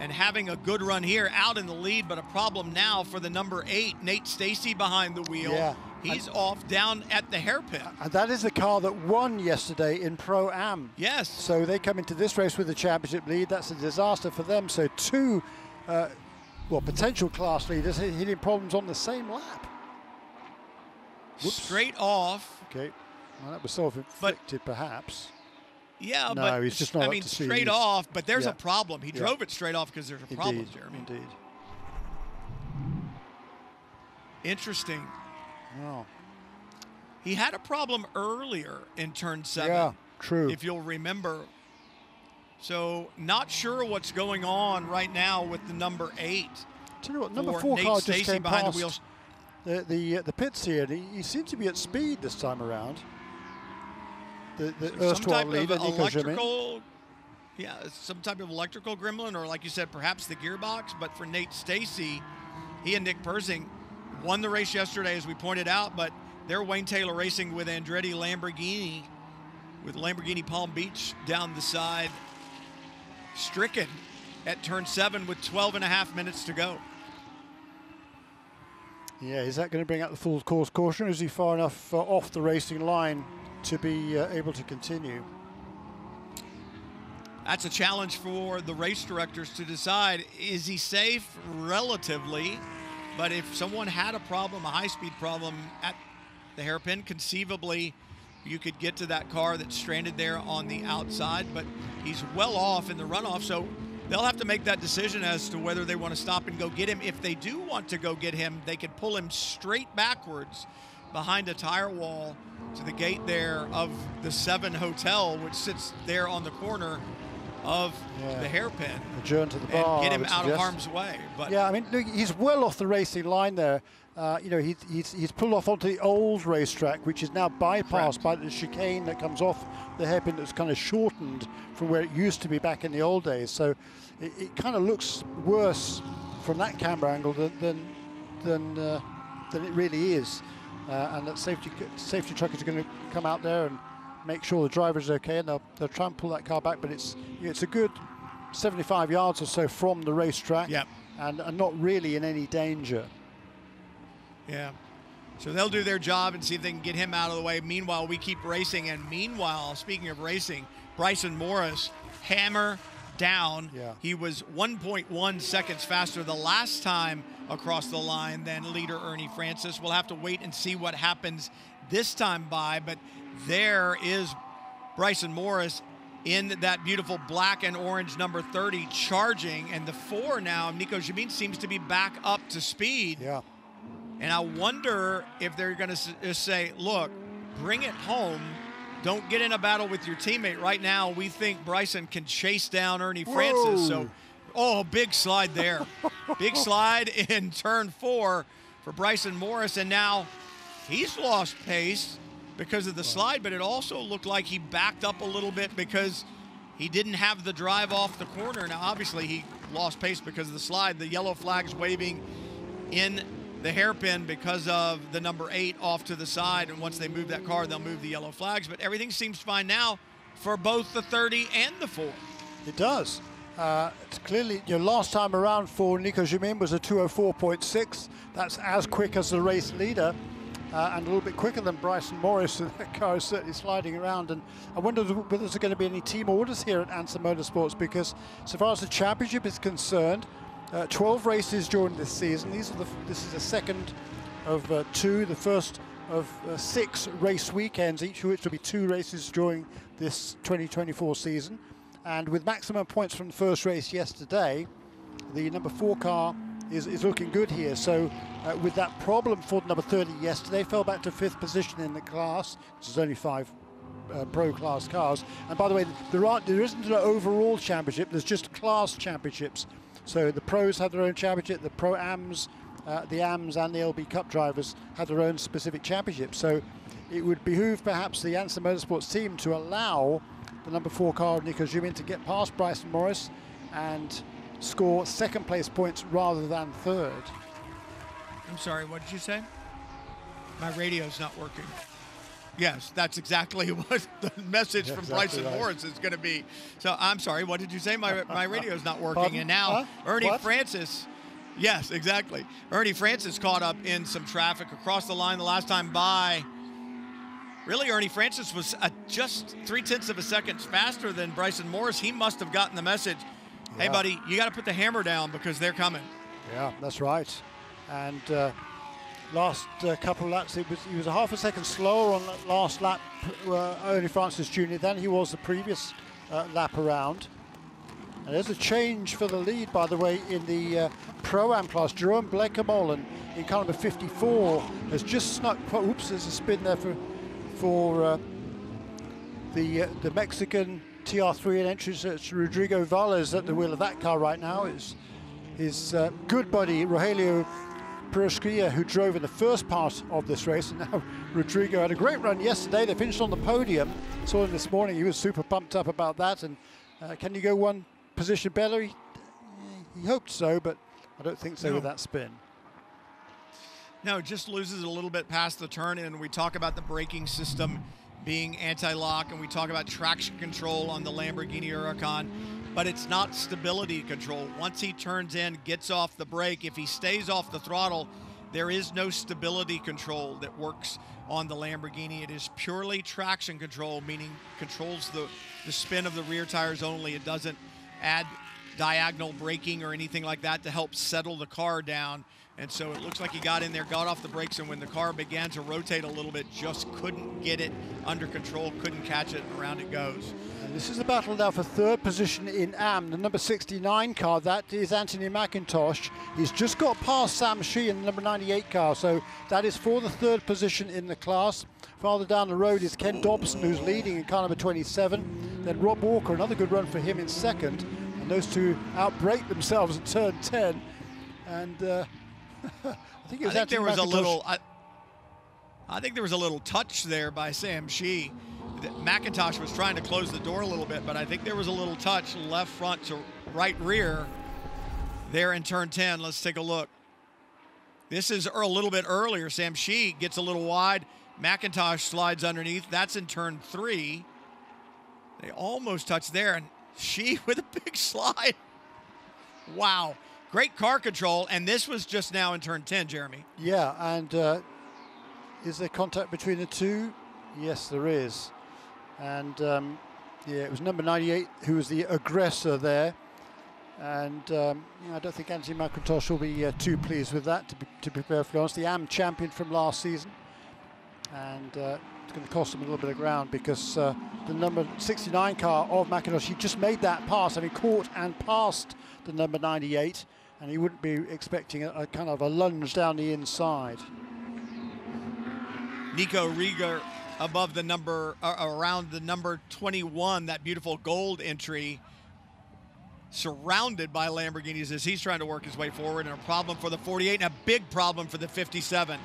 and having a good run here, out in the lead, but a problem now for the number 8, Nate Stacy behind the wheel. Yeah. He's off down at the hairpin. And that is the car that won yesterday in Pro-Am. Yes. So they come into this race with the championship lead. That's a disaster for them. So two, well, potential class leaders hitting problems on the same lap. Whoops. Straight off. Okay. Well, that was self-inflicted, perhaps. Yeah, no, but he's just not. I mean, straight off. But there's a problem. He drove it straight off because there's a problem, Jeremy. Indeed. Interesting. Wow. He had a problem earlier in turn 7. Yeah, true. If you'll remember. So not sure what's going on right now with the number 8. Tell you what, number 4 car just came past the pits here. He seems to be at speed this time around. The some type leader, of electrical, some type of electrical gremlin, or like you said, perhaps the gearbox. But for Nate Stacy, he and Nick Persing won the race yesterday, as we pointed out, but they're Wayne Taylor Racing with Andretti Lamborghini, with Lamborghini Palm Beach down the side, stricken at turn 7 with 12.5 minutes to go. Yeah, is that going to bring out the full course caution? Is he far enough off the racing line to be able to continue? That's a challenge for the race directors to decide. Is he safe? Relatively. But if someone had a problem, a high-speed problem at the hairpin, conceivably you could get to that car that's stranded there on the outside. But he's well off in the runoff, so they'll have to make that decision as to whether they want to stop and go get him. If they do want to go get him, they could pull him straight backwards behind a tire wall to the gate there of the 7 Hotel, which sits there on the corner of the hairpin, adjourn to the bar, and get him out of harm's way. But yeah, I mean, look, he's well off the racing line there. You know, he's pulled off onto the old racetrack, which is now bypassed by the chicane that comes off the hairpin, that's kind of shortened from where it used to be back in the old days. So it kind of looks worse from that camera angle than it really is. And that safety truck is going to come out there and make sure the driver's okay, and they'll try and pull that car back, but it's a good 75 yards or so from the racetrack, and not really in any danger. Yeah, so they'll do their job and see if they can get him out of the way. Meanwhile, we keep racing, and meanwhile, speaking of racing, Bryson Morris, hammer down. Yeah. He was 1.1 seconds faster the last time across the line than leader Ernie Francis. We'll have to wait and see what happens this time by, but there is Bryson Morris in that beautiful black and orange number 30 charging, and the 4 now, Nico Jamin, seems to be back up to speed. Yeah. And I wonder if they're going to say, look, bring it home. Don't get in a battle with your teammate. Right now, we think Bryson can chase down Ernie Francis. So, big slide there. Big slide in turn 4 for Bryson Morris, and now he's lost pace because of the slide, but it also looked like he backed up a little bit because he didn't have the drive off the corner. Now, obviously, he lost pace because of the slide. The yellow flag's waving in the hairpin because of the number 8 off to the side, and once they move that car, they'll move the yellow flags. But everything seems fine now. for both the 30 and the 4. It does. It's clearly, your last time around for Nico Jamin was a 2:04.6. That's as quick as the race leader, and a little bit quicker than Bryson Morris. That car is certainly sliding around. And I wonder whether there's going to be any team orders here at Ansem Motorsports, because so far as the championship is concerned, 12 races during this season. This is the second of two, the first of 6 race weekends, each of which will be 2 races during this 2024 season. And with maximum points from the first race yesterday, the number 4 car is looking good here. So with that problem for number 30 yesterday, fell back to 5th position in the class. This is only 5 pro class cars. And by the way, there isn't an overall championship, there's just class championships. So the pros have their own championship, the pro-ams, the AMs and the LB Cup drivers have their own specific championship. So it would behoove perhaps the Ansem Motorsports team to allow the number 4 car, Nico Jamin, to get past Bryson Morris and score second place points rather than 3rd. I'm sorry, what did you say? My radio's not working. Yes, that's exactly what the message from Bryson Morris is going to be. So I'm sorry, what did you say? My radio's not working. Pardon? And now Ernie Francis. Yes, exactly. Ernie Francis caught up in some traffic across the line the last time by. Really, Ernie Francis was just 0.3 seconds faster than Bryson Morris. He must have gotten the message, hey, buddy, you got to put the hammer down because they're coming. Yeah, that's right. And last couple laps, he was a half a second slower on that last lap, Ernie Francis Jr., than he was the previous lap around. And there's a change for the lead, by the way, in the Pro-Am class. Jeroen Bleekemolen in car number 54 has just snuck, oops, there's a spin there for the Mexican TR3 and entrance. It's Rodrigo Valles at the wheel of that car right now. It's his good buddy, Rogelio Perezquilla, who drove in the first part of this race. And now Rodrigo had a great run yesterday. They finished on the podium. Saw him this morning. He was super pumped up about that. And can you go one position better? He hoped so, but I don't think so with that spin. No, just loses a little bit past the turn in. We talk about the braking system being anti-lock, and we talk about traction control on the Lamborghini Huracan, but it's not stability control. Once he turns in, gets off the brake, if he stays off the throttle, there is no stability control that works on the Lamborghini. It is purely traction control, meaning controls the spin of the rear tires only. It doesn't add diagonal braking or anything like that to help settle the car down. And so it looks like he got in there, got off the brakes, and when the car began to rotate a little bit, just couldn't get it under control, couldn't catch it, and around it goes. And this is a battle now for 3rd position in AM, the number 69 car. That is Anthony McIntosh. He's just got past Sam Shee in the number 98 car, so that is for the 3rd position in the class. Farther down the road is Ken Dobson, who's leading in car number 27. Then Rob Walker, another good run for him in 2nd. And those two outbrake themselves at turn 10. And... I think there was a little. I think there was a little touch there by Sam Shee. McIntosh was trying to close the door a little bit, but I think there was a little touch, left front to right rear, there in turn 10. Let's take a look. This is a little bit earlier. Sam Shee gets a little wide. McIntosh slides underneath. That's in turn 3. They almost touch there, and Shee with a big slide. Wow. Great car control, and this was just now in turn 10, Jeremy. Yeah, and is there contact between the two? Yes, there is. And yeah, it was number 98 who was the aggressor there. And you know, I don't think Anthony McIntosh will be too pleased with that, to be perfectly honest. The AM champion from last season. And it's going to cost him a little bit of ground, because the number 69 car of McIntosh, he just made that pass, and he caught and passed the number 98. And he wouldn't be expecting a kind of a lunge down the inside. Nico Rieger above the number, around the number 21, that beautiful gold entry, surrounded by Lamborghinis as he's trying to work his way forward, and a problem for the 48 and a big problem for the 57.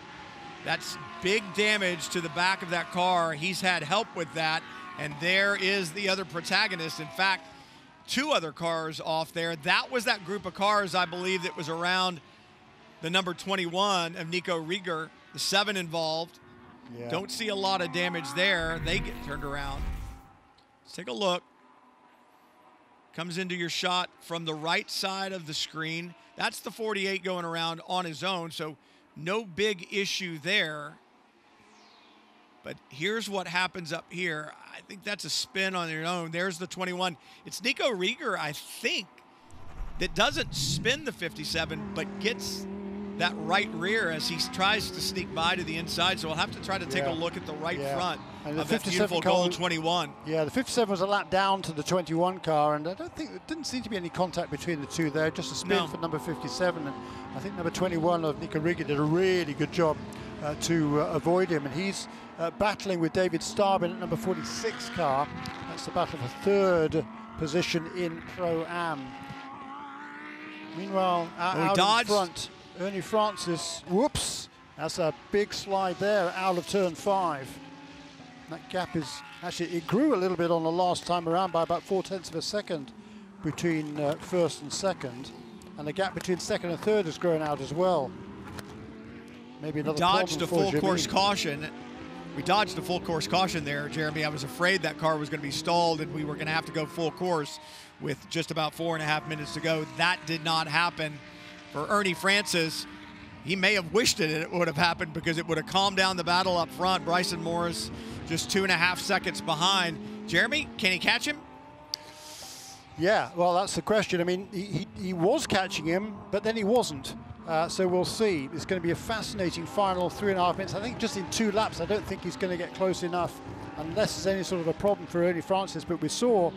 That's big damage to the back of that car. He's had help with that, and there is the other protagonist. In fact, 2 other cars off there. That was that group of cars, I believe, that was around the number 21 of Nico Rieger, the 7 involved. Yeah. Don't see a lot of damage there. They get turned around. Let's take a look. Comes into your shot from the right side of the screen. That's the 48 going around on his own, so no big issue there. But here's what happens up here. I think that's a spin on your own. There's the 21. It's Nico Rieger, I think, that doesn't spin the 57, but gets that right rear as he tries to sneak by to the inside. So we'll have to try to take a look at the right front and of that beautiful gold 21. Yeah, the 57 was a lap down to the 21 car, and I don't think there didn't seem to be any contact between the two there. Just a spin for number 57, and I think number 21 of Nico Rieger did a really good job to avoid him, and he's battling with David Staab in at number 46 car. That's the battle for third position in Pro-Am. Meanwhile, out in front, Ernie Francis. Whoops, that's a big slide there out of turn 5. That gap is actually, it grew a little bit on the last time around by about 0.4 seconds between first and second, and the gap between second and third has grown out as well. Maybe another dodged a full course caution. We dodged a full course caution there, Jeremy. I was afraid that car was going to be stalled and we were going to have to go full course with just about 4.5 minutes to go. That did not happen for Ernie Francis. He may have wished it would have happened because it would have calmed down the battle up front. Bryson Morris just 2.5 seconds behind. Jeremy, can he catch him? Yeah, well, that's the question. I mean, he was catching him, but then he wasn't. So we'll see. It's going to be a fascinating final 3.5 minutes. I think just in 2 laps, I don't think he's going to get close enough unless there's any sort of a problem for Ernie Francis. But we saw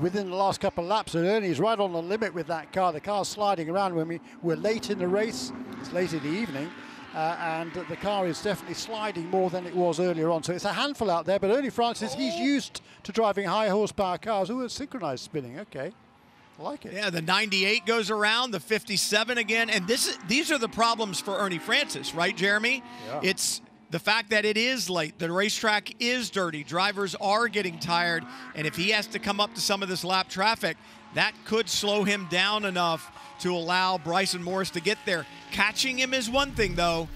within the last couple of laps that Ernie's right on the limit with that car. The car's sliding around when we're late in the race. It's late in the evening. And the car is definitely sliding more than it was earlier on. So it's a handful out there. But Ernie Francis, he's used to driving high horsepower cars. Oh, it's synchronized spinning. Okay. I like it. Yeah, the 98 goes around, the 57 again, and these are the problems for Ernie Francis, right, Jeremy? Yeah. It's the fact that it is late, the racetrack is dirty, drivers are getting tired, and if he has to come up to some of this lap traffic, that could slow him down enough to allow Bryson Morris to get there. Catching him is one thing, though.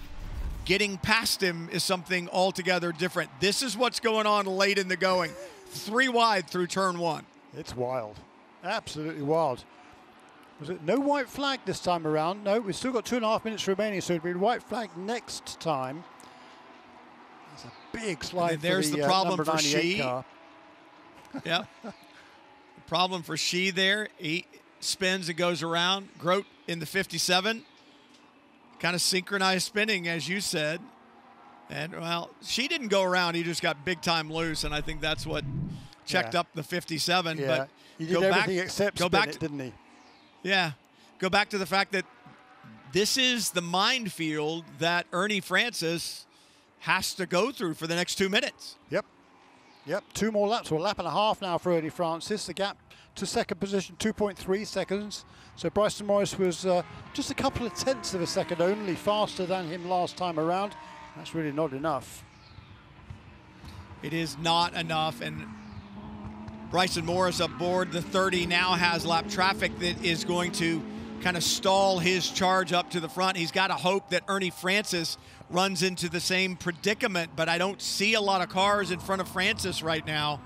Getting past him is something altogether different. This is what's going on late in the going. 3 wide through turn 1. It's wild. Absolutely wild. Was it no white flag this time around? No, we've still got 2.5 minutes remaining, so it'll be white flag next time. That's a big slide. And there's the problem for Shee. Yeah. The problem for Shee there. He spins and goes around. Grote in the 57. Kind of synchronized spinning, as you said. And, well, Shee didn't go around. He just got big time loose, and I think that's what checked up the 57. Yeah. But he did everything except spin it, didn't he? Yeah. Go back to the fact that this is the minefield that Ernie Francis has to go through for the next 2 minutes. Yep. Yep. 2 more laps. Well, a lap and a half now for Ernie Francis. The gap to second position, 2.3 seconds. So Bryson Morris was just a couple of tenths of a second only faster than him last time around. That's really not enough. It is not enough. And Bryson Morris aboard the 30 now has lap traffic that is going to kind of stall his charge up to the front. He's got to hope that Ernie Francis runs into the same predicament, but I don't see a lot of cars in front of Francis right now.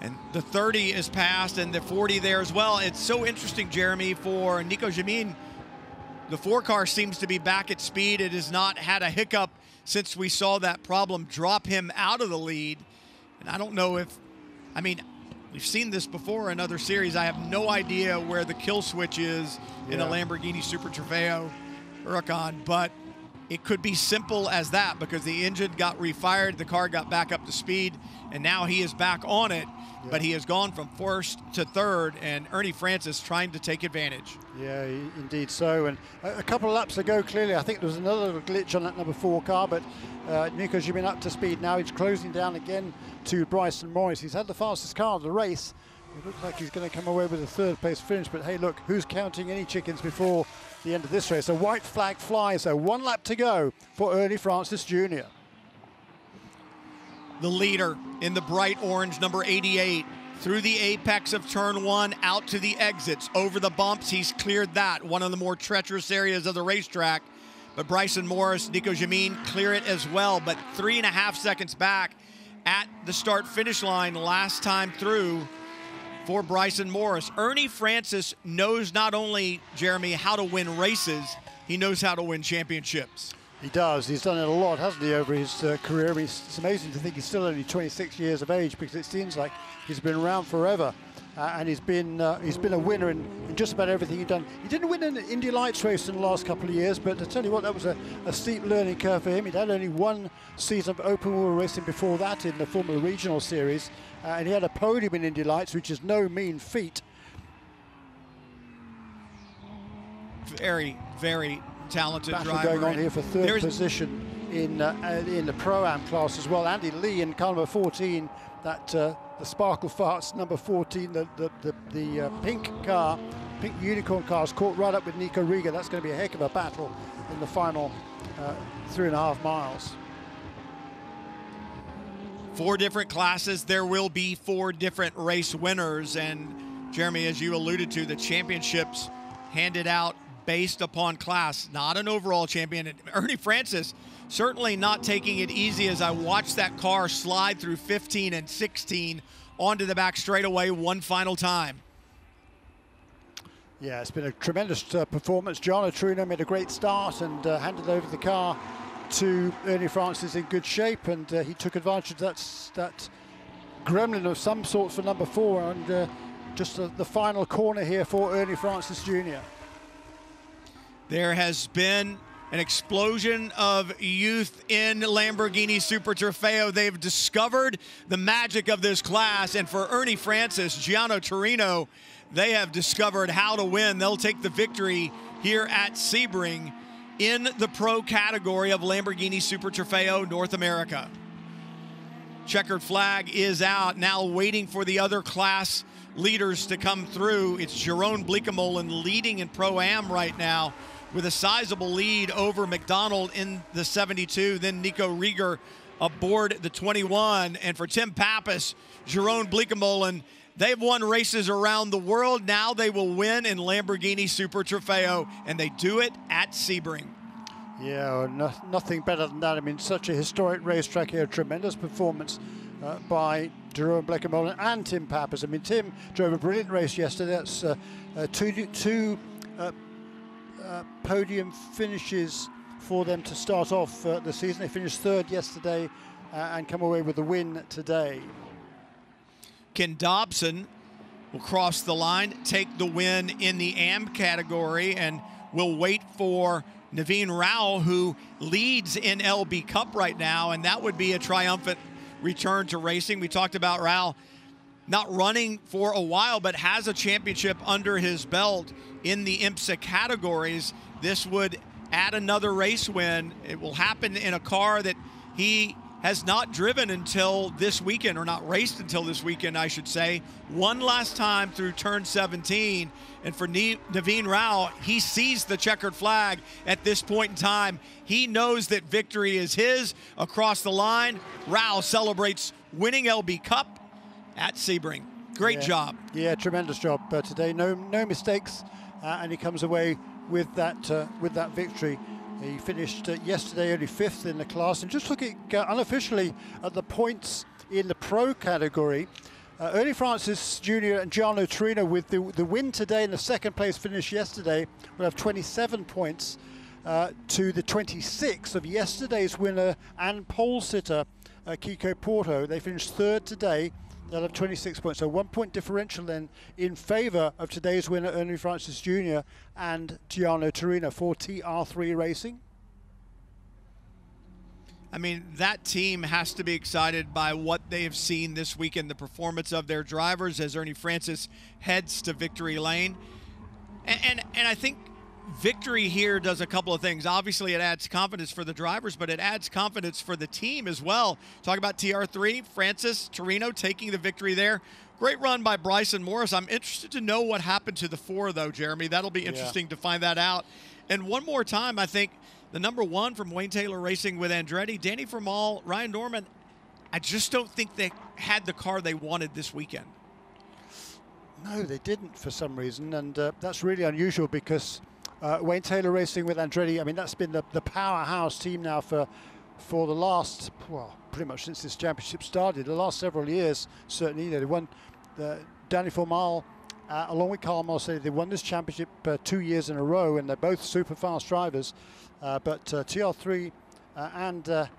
And the 30 is passed and the 40 there as well. It's so interesting, Jeremy, for Nico Jamin. The 4 car seems to be back at speed. It has not had a hiccup since we saw that problem drop him out of the lead. And I don't know if, I mean, we've seen this before in other series. I have no idea where the kill switch is in a Lamborghini Super Trofeo Huracan, but it could be simple as that because the engine got refired, the car got back up to speed, and now he is back on it, but he has gone from first to third, and Ernie Francis trying to take advantage. Yeah, indeed so, and a couple of laps ago, clearly, I think there was another little glitch on that number 4 car, but Nico Jamin up to speed now. He's closing down again to Bryson Morris. He's had the fastest car of the race. It looks like he's going to come away with a third-place finish, but hey, look, who's counting any chickens before the end of this race? A white flag flies, so 1 lap to go for Ernie Francis Jr. The leader in the bright orange, number 88, through the apex of turn 1, out to the exits, over the bumps. He's cleared that, one of the more treacherous areas of the racetrack. But Bryson Morris, Nico Jamin clear it as well, but 3.5 seconds back at the start-finish line last time through for Bryson Morris. Ernie Francis knows not only, Jeremy, how to win races, he knows how to win championships. He does. He's done it a lot, hasn't he, over his career. It's amazing to think he's still only 26 years of age, because it seems like he's been around forever. And he's been a winner in just about everything he's done. He didn't win an Indy Lights race in the last couple of years, but I tell you what, that was a steep learning curve for him. He'd had only one season of open wheel racing before that in the Formula Regional Series, and he had a podium in Indy Lights, which is no mean feat. Very, very talented driver. Battle going on here for third position in the Pro-Am class as well. Andy Lee in car number 14, that. The Sparkle Farts number 14, the pink car, pink unicorn car's caught right up with Nico Rieger. That's going to be a heck of a battle in the final 3.5 miles. Four different classes. There will be four different race winners. And Jeremy, as you alluded to, the championships handed out based upon class, not an overall champion. And Ernie Francis certainly not taking it easy as I watched that car slide through 15 and 16 onto the back straightaway one final time. Yeah, it's been a tremendous performance. Gianni Taurino made a great start and handed over the car to Ernie Francis in good shape, and he took advantage of that gremlin of some sort for number 4, and just the final corner here for Ernie Francis Jr. There has been an explosion of youth in Lamborghini Super Trofeo. They've discovered the magic of this class. And for Ernie Francis, Gianni Taurino, they have discovered how to win. They'll take the victory here at Sebring in the pro category of Lamborghini Super Trofeo North America. Checkered flag is out, now waiting for the other class leaders to come through. It's Jeroen Bleekemolen leading in Pro-Am right now, with a sizable lead over McDonald in the 72, then Nico Rieger aboard the 21. And for Tim Pappas, Jeroen Bleekemolen, they've won races around the world. Now they will win in Lamborghini Super Trofeo, and they do it at Sebring. Yeah, nothing better than that. I mean, such a historic racetrack here, tremendous performance by Jeroen Bleekemolen and Tim Pappas. I mean, Tim drove a brilliant race yesterday. That's two podium finishes for them to start off the season. They finished third yesterday and come away with the win today. Ken Dobson will cross the line, take the win in the AM category, and will wait for Naveen Rao, who leads in LB Cup right now, and that would be a triumphant return to racing. We talked about Rao not running for a while, but has a championship under his belt in the IMSA categories. This would add another race win. It will happen in a car that he has not driven until this weekend, or not raced until this weekend, I should say. One last time through turn 17. And for Naveen Rao, he sees the checkered flag at this point in time. He knows that victory is his. Across the line, Rao celebrates winning LB Cup at Sebring. Great job. Yeah, tremendous job today. No mistakes, and he comes away with that victory. He finished yesterday only 5th in the class. And just looking unofficially at the points in the pro category, Ernie Francis Jr. and Gianni Taurino, with the win today and the second place finish yesterday, will have 27 points to the 26 of yesterday's winner and pole sitter, Kiko Porto. They finished third today. They'll have 26 points, so 1 point differential then in favor of today's winner, Ernie Francis Jr. and Gianni Taurino for TR3 Racing. I mean, that team has to be excited by what they have seen this weekend, the performance of their drivers as Ernie Francis heads to victory lane. And I think victory here does a couple of things. Obviously, it adds confidence for the drivers, but it adds confidence for the team as well. Talk about TR3, Francis, Taurino taking the victory there. Great run by Bryson Morris. I'm interested to know what happened to the 4, though, Jeremy. That'll be interesting to find that out. And one more time, I think the number 1 from Wayne Taylor Racing with Andretti, Danny Formal, Ryan Norman, I just don't think they had the car they wanted this weekend. No, they didn't for some reason, and that's really unusual because Wayne Taylor Racing with Andretti, I mean, that's been the powerhouse team now for for the last, well, pretty much since this championship started, the last several years, certainly. They won the Danny Formal, along with Kyle Marcelli, they won this championship 2 years in a row, and they're both super fast drivers. But TR3 and Ansem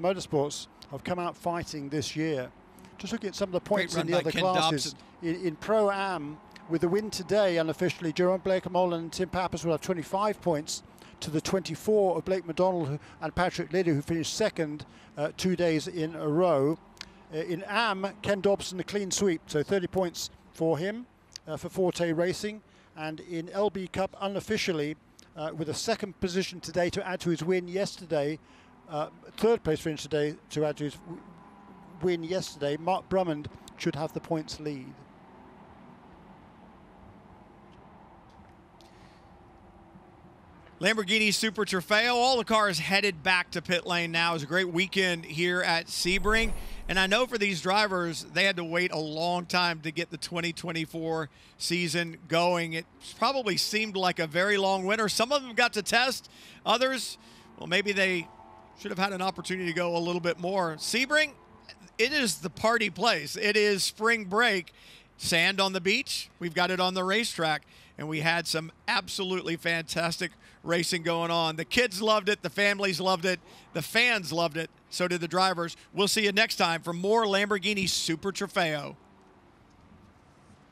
Motorsports have come out fighting this year. Just looking at some of the points in the other classes. In Pro-Am, with the win today, unofficially, Jeroen Bleekemolen and Tim Pappas will have 25 points to the 24 of Blake McDonald and Patrick Liddy, who finished second 2 days in a row. In Am, Ken Dobson, the clean sweep, so 30 points for him for Forte Racing. And in LB Cup, unofficially, with a second position today to add to his win yesterday, third place finish today to add to his win yesterday, Mark Brummond should have the points lead. Lamborghini Super Trofeo, all the cars headed back to pit lane now. It was a great weekend here at Sebring. And I know for these drivers, they had to wait a long time to get the 2024 season going. It probably seemed like a very long winter. Some of them got to test. Others, well, maybe they should have had an opportunity to go a little bit more. Sebring, it is the party place. It is spring break. Sand on the beach. We've got it on the racetrack. And we had some absolutely fantastic racing going on. The kids loved it, the families loved it, the fans loved it, so did the drivers. We'll see you next time for more Lamborghini Super Trofeo.